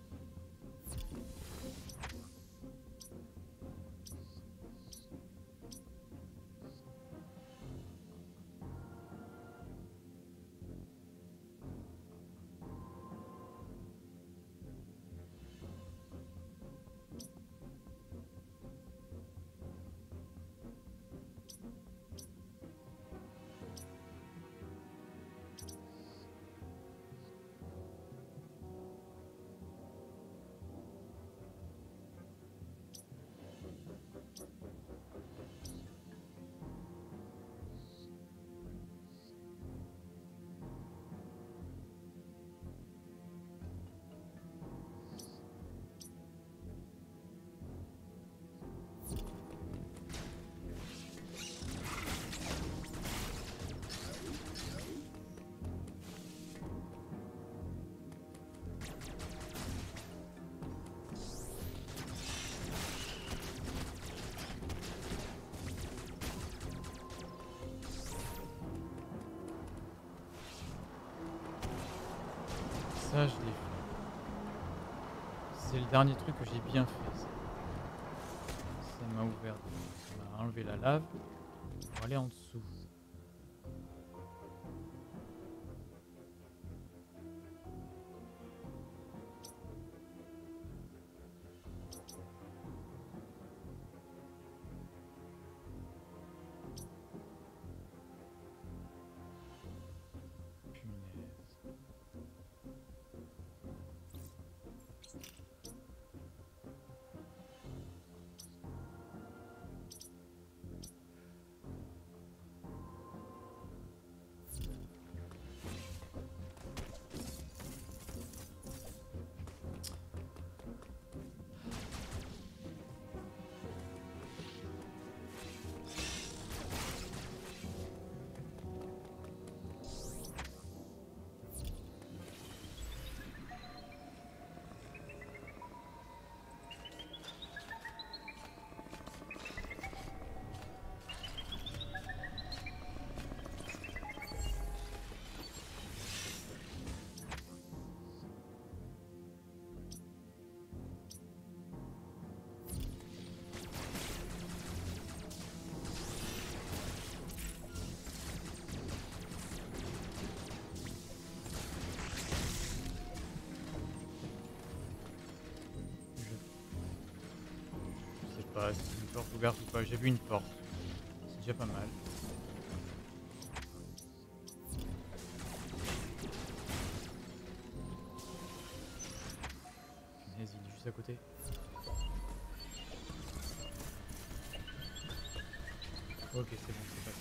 Ça, je l'ai fait. C'est le dernier truc que j'ai bien fait. Ça, ça m'a ouvert, ça m'a enlevé la lave pour aller en dessous. Si c'est une porte ouverte ou pas, j'ai vu une porte, c'est déjà pas mal. Vas-y, il est juste à côté. Ok, c'est bon, c'est passé.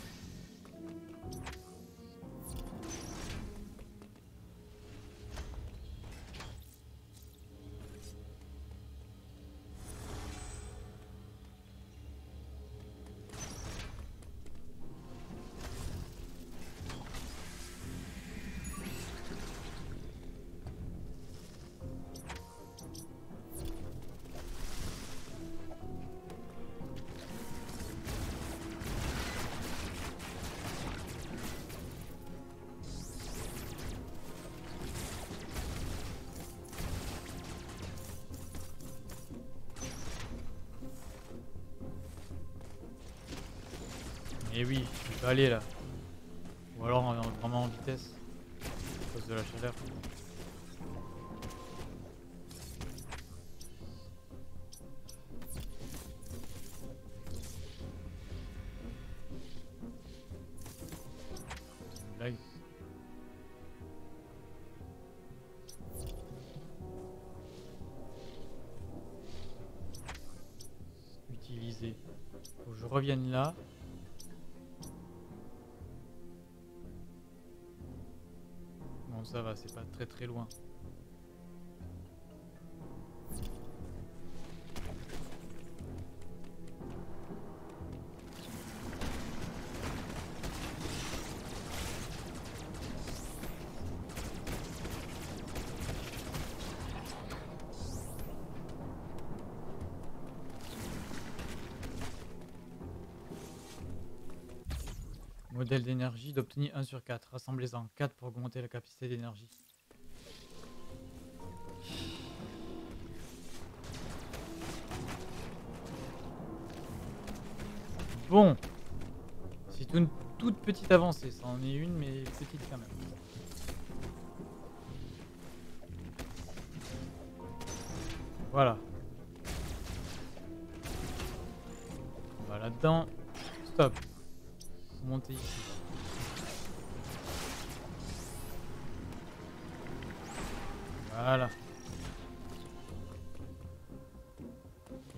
Et oui, je vais aller là. Ou alors on est vraiment en vitesse. À cause de la chaleur. Utiliser. Faut que je revienne là. Ça va, c'est pas très très loin. Modèle d'énergie d'obtenir un sur quatre. Rassemblez-en quatre pour augmenter la capacité d'énergie. Bon. C'est une toute petite avancée. Ça en est une, mais petite quand même. Voilà. On va là-dedans. Stop. Monter ici. Voilà.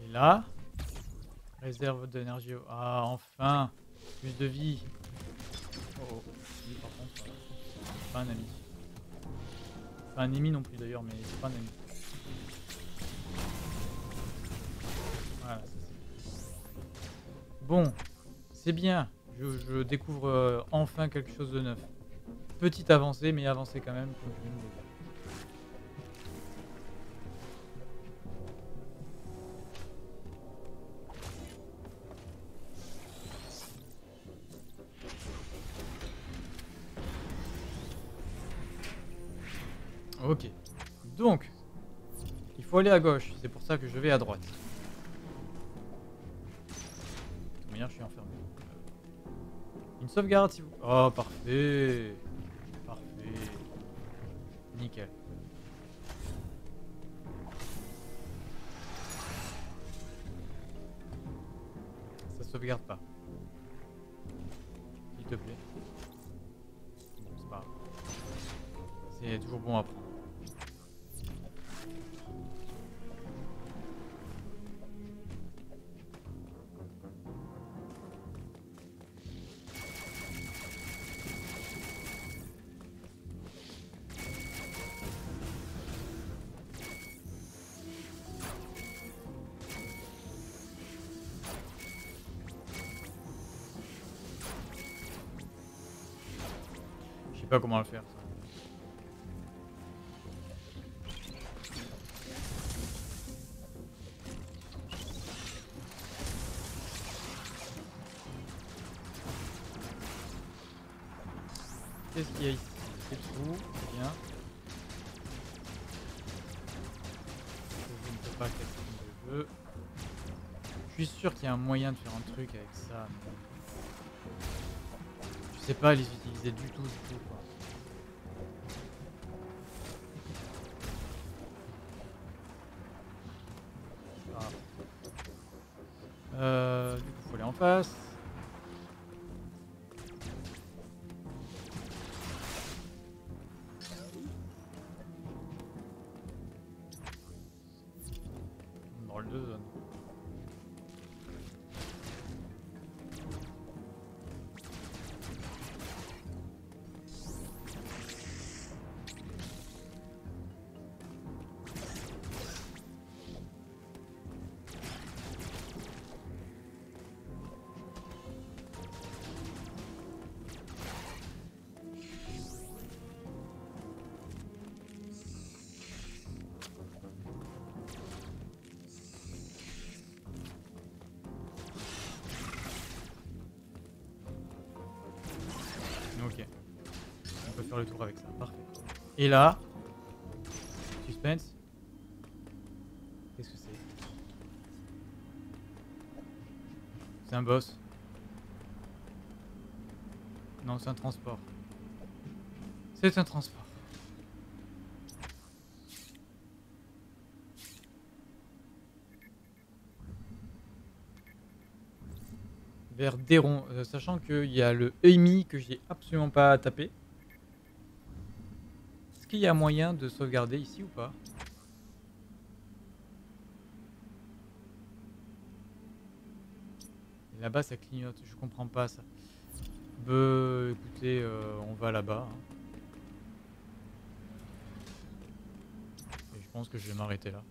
Et là, réserve d'énergie. Ah, enfin, plus de vie. Oh, oh. Oui, par contre, voilà. C'est pas un ami. Pas un ennemi non plus d'ailleurs, mais c'est pas un ami. Voilà. Bon, c'est bien. Je, je découvre euh, enfin quelque chose de neuf. Petite avancée, mais avancée quand même. Ok. Donc, il faut aller à gauche. C'est pour ça que je vais à droite. De toute manière, je suis enfermé. Une sauvegarde si vous... Oh, parfait. Parfait. Nickel. Ça sauvegarde pas. S'il te plaît. Bon, c'est pas grave. C'est toujours bon à prendre. Je sais pas comment le faire. Qu'est-ce qu'il y a ici? C'est tout, bien. Je ne peux pas casser ce que je veux. Je suis sûr qu'il y a un moyen de faire un truc avec ça. Je sais pas les utiliser du tout, du tout. Euh, du coup, faut aller en face. Dans le deux zones. Ok. On peut faire le tour avec ça, parfait. Et là... Suspense. Qu'est-ce que c'est? C'est un boss. Non, c'est un transport. C'est un transport. Vers Dairon, euh, sachant qu'il y a le E M M I que j'ai absolument pas tapé. Est-ce qu'il y a moyen de sauvegarder ici ou pas? Là-bas ça clignote, je comprends pas ça. Bah écoutez, euh, on va là-bas. Hein. Et je pense que je vais m'arrêter là.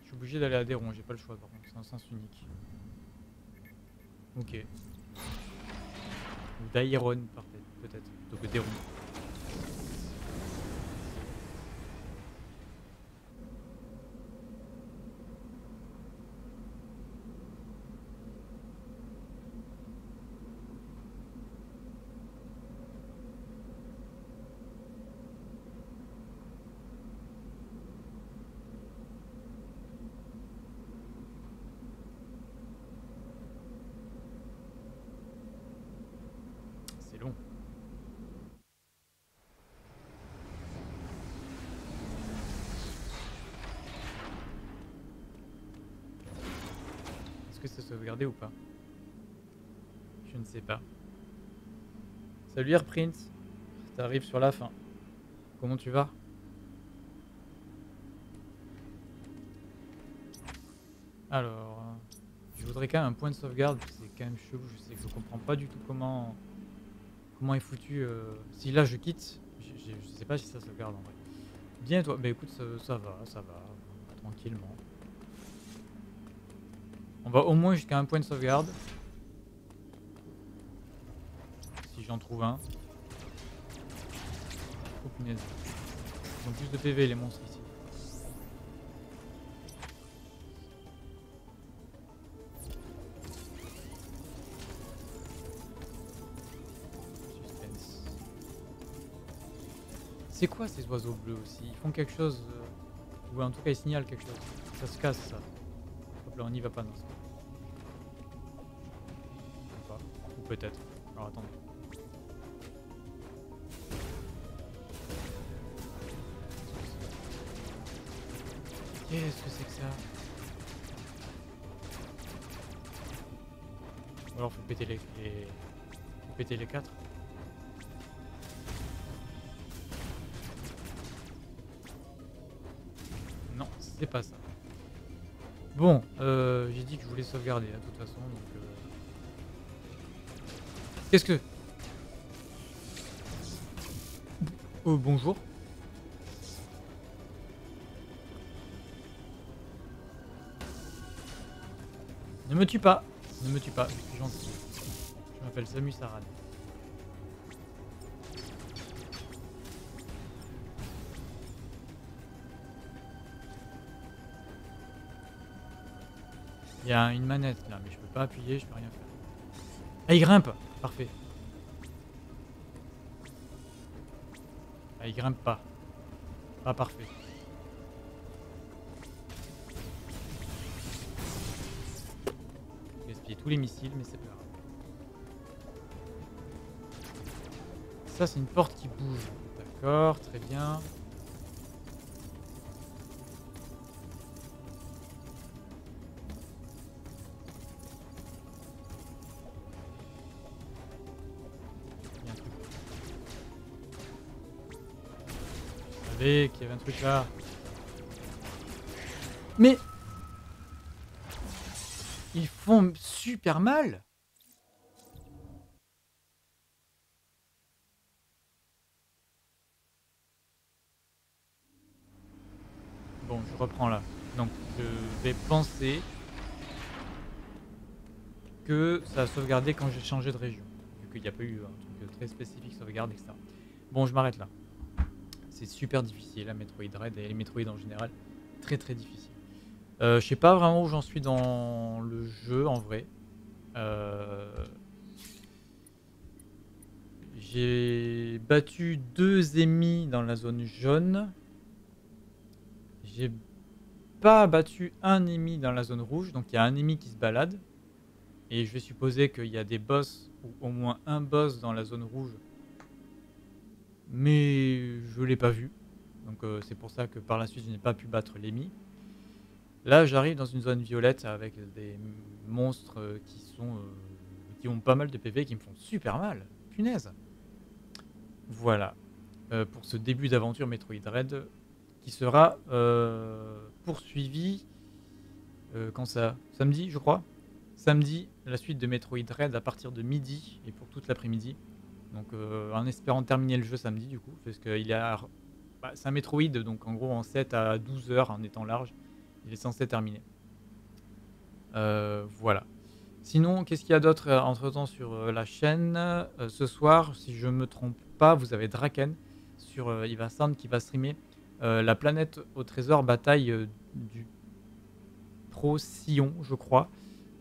Je suis obligé d'aller à Dairon, j'ai pas le choix par contre, c'est un sens unique. Ok. Dairon peut-être, plutôt que Dairon. Est-ce que c'est sauvegardé ou pas? Je ne sais pas. Salut Airprint, t'arrives sur la fin. Comment tu vas? Alors, je voudrais quand même un point de sauvegarde, c'est quand même chelou, je sais que je comprends pas du tout comment comment est foutu. Euh... Si là je quitte, je, je sais pas si ça sauvegarde en vrai. Bien toi, bah écoute, ça, ça va, ça va, tranquillement. On va au moins jusqu'à un point de sauvegarde. Si j'en trouve un. Oh punaise. Ils ont plus de P V les monstres ici. Suspense. C'est quoi ces oiseaux bleus aussi? Ils font quelque chose. Ou en tout cas ils signalent quelque chose. Ça se casse ça. Hop là, on n'y va pas dans ce cas. Peut-être. Alors attendez. Qu'est-ce que c'est que ça? Ou alors faut péter les, les... Faut péter les quatre. Non, c'est pas ça. Bon, euh, j'ai dit que je voulais sauvegarder de toute façon, donc... Euh... Qu'est-ce que... Oh, bonjour. Ne me tue pas. Ne me tue pas, je suis gentil. Je m'appelle Samus Aran. Il y a une manette là, mais je peux pas appuyer, je peux rien faire. Ah, il grimpe! Parfait. Ah, il grimpe pas. Pas parfait. J'ai gaspillé tous les missiles, mais c'est pas grave. Ça, c'est une porte qui bouge. D'accord, très bien. Qu'il y avait un truc là. Mais ils font super mal. Bon, je reprends là. Donc je vais penser que ça a sauvegardé quand j'ai changé de région. Vu qu'il n'y a pas eu un truc très spécifique sauvegarde, et cetera. Bon, je m'arrête là. C'est super difficile, la Metroid Dread et les Metroid en général, très très difficile. Euh, je sais pas vraiment où j'en suis dans le jeu en vrai. Euh... J'ai battu deux ennemis dans la zone jaune. J'ai pas battu un ennemi dans la zone rouge, donc il y a un ennemi qui se balade. Et je vais supposer qu'il y a des boss, ou au moins un boss dans la zone rouge. Mais je l'ai pas vu. Donc euh, c'est pour ça que par la suite je n'ai pas pu battre l'ennemi. Là j'arrive dans une zone violette avec des monstres qui sont euh, qui ont pas mal de P V qui me font super mal. Punaise. Voilà. Euh, pour ce début d'aventure Metroid Dread qui sera euh, poursuivi euh, quand ça samedi je crois. Samedi, la suite de Metroid Dread à partir de midi et pour toute l'après-midi. Donc euh, en espérant terminer le jeu samedi du coup, parce qu'il a... Bah, c'est un Metroid, donc en gros en sept à douze heures en étant large, il est censé terminer. Euh, voilà. Sinon, qu'est-ce qu'il y a d'autre entre-temps sur la chaîne? euh, Ce soir, si je me trompe pas, vous avez Draken sur euh, Ivasound qui va streamer euh, La Planète au Trésor, bataille euh, du Pro Sillon, je crois.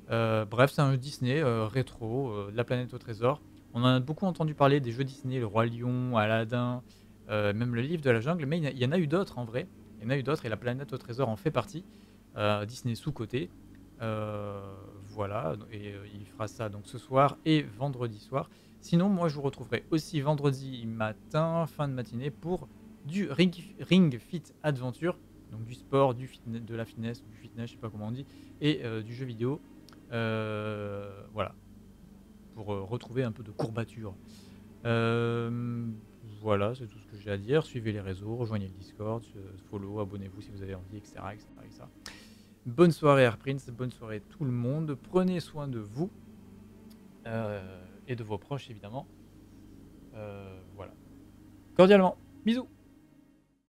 Euh, bref, c'est un jeu Disney euh, rétro, euh, La Planète au Trésor. On en a beaucoup entendu parler des jeux Disney, Le Roi Lion, Aladdin, euh, même Le Livre de la Jungle, mais il y en a eu d'autres en vrai. Il y en a eu d'autres et La Planète au Trésor en fait partie. Euh, Disney sous-côté. Euh, voilà, et euh, il fera ça donc ce soir et vendredi soir. Sinon, moi je vous retrouverai aussi vendredi matin, fin de matinée, pour du Ring, Ring Fit Adventure. Donc du sport, du fitness, de la fitness, du fitness, je sais pas comment on dit, et euh, du jeu vidéo. Euh, voilà. Pour euh, retrouver un peu de courbature. Euh, voilà, c'est tout ce que j'ai à dire. Suivez les réseaux, rejoignez le Discord, euh, follow, abonnez-vous si vous avez envie, et cetera, et cetera, et cetera. Bonne soirée Airprince, bonne soirée tout le monde. Prenez soin de vous euh, et de vos proches évidemment. Euh, voilà. Cordialement, bisous.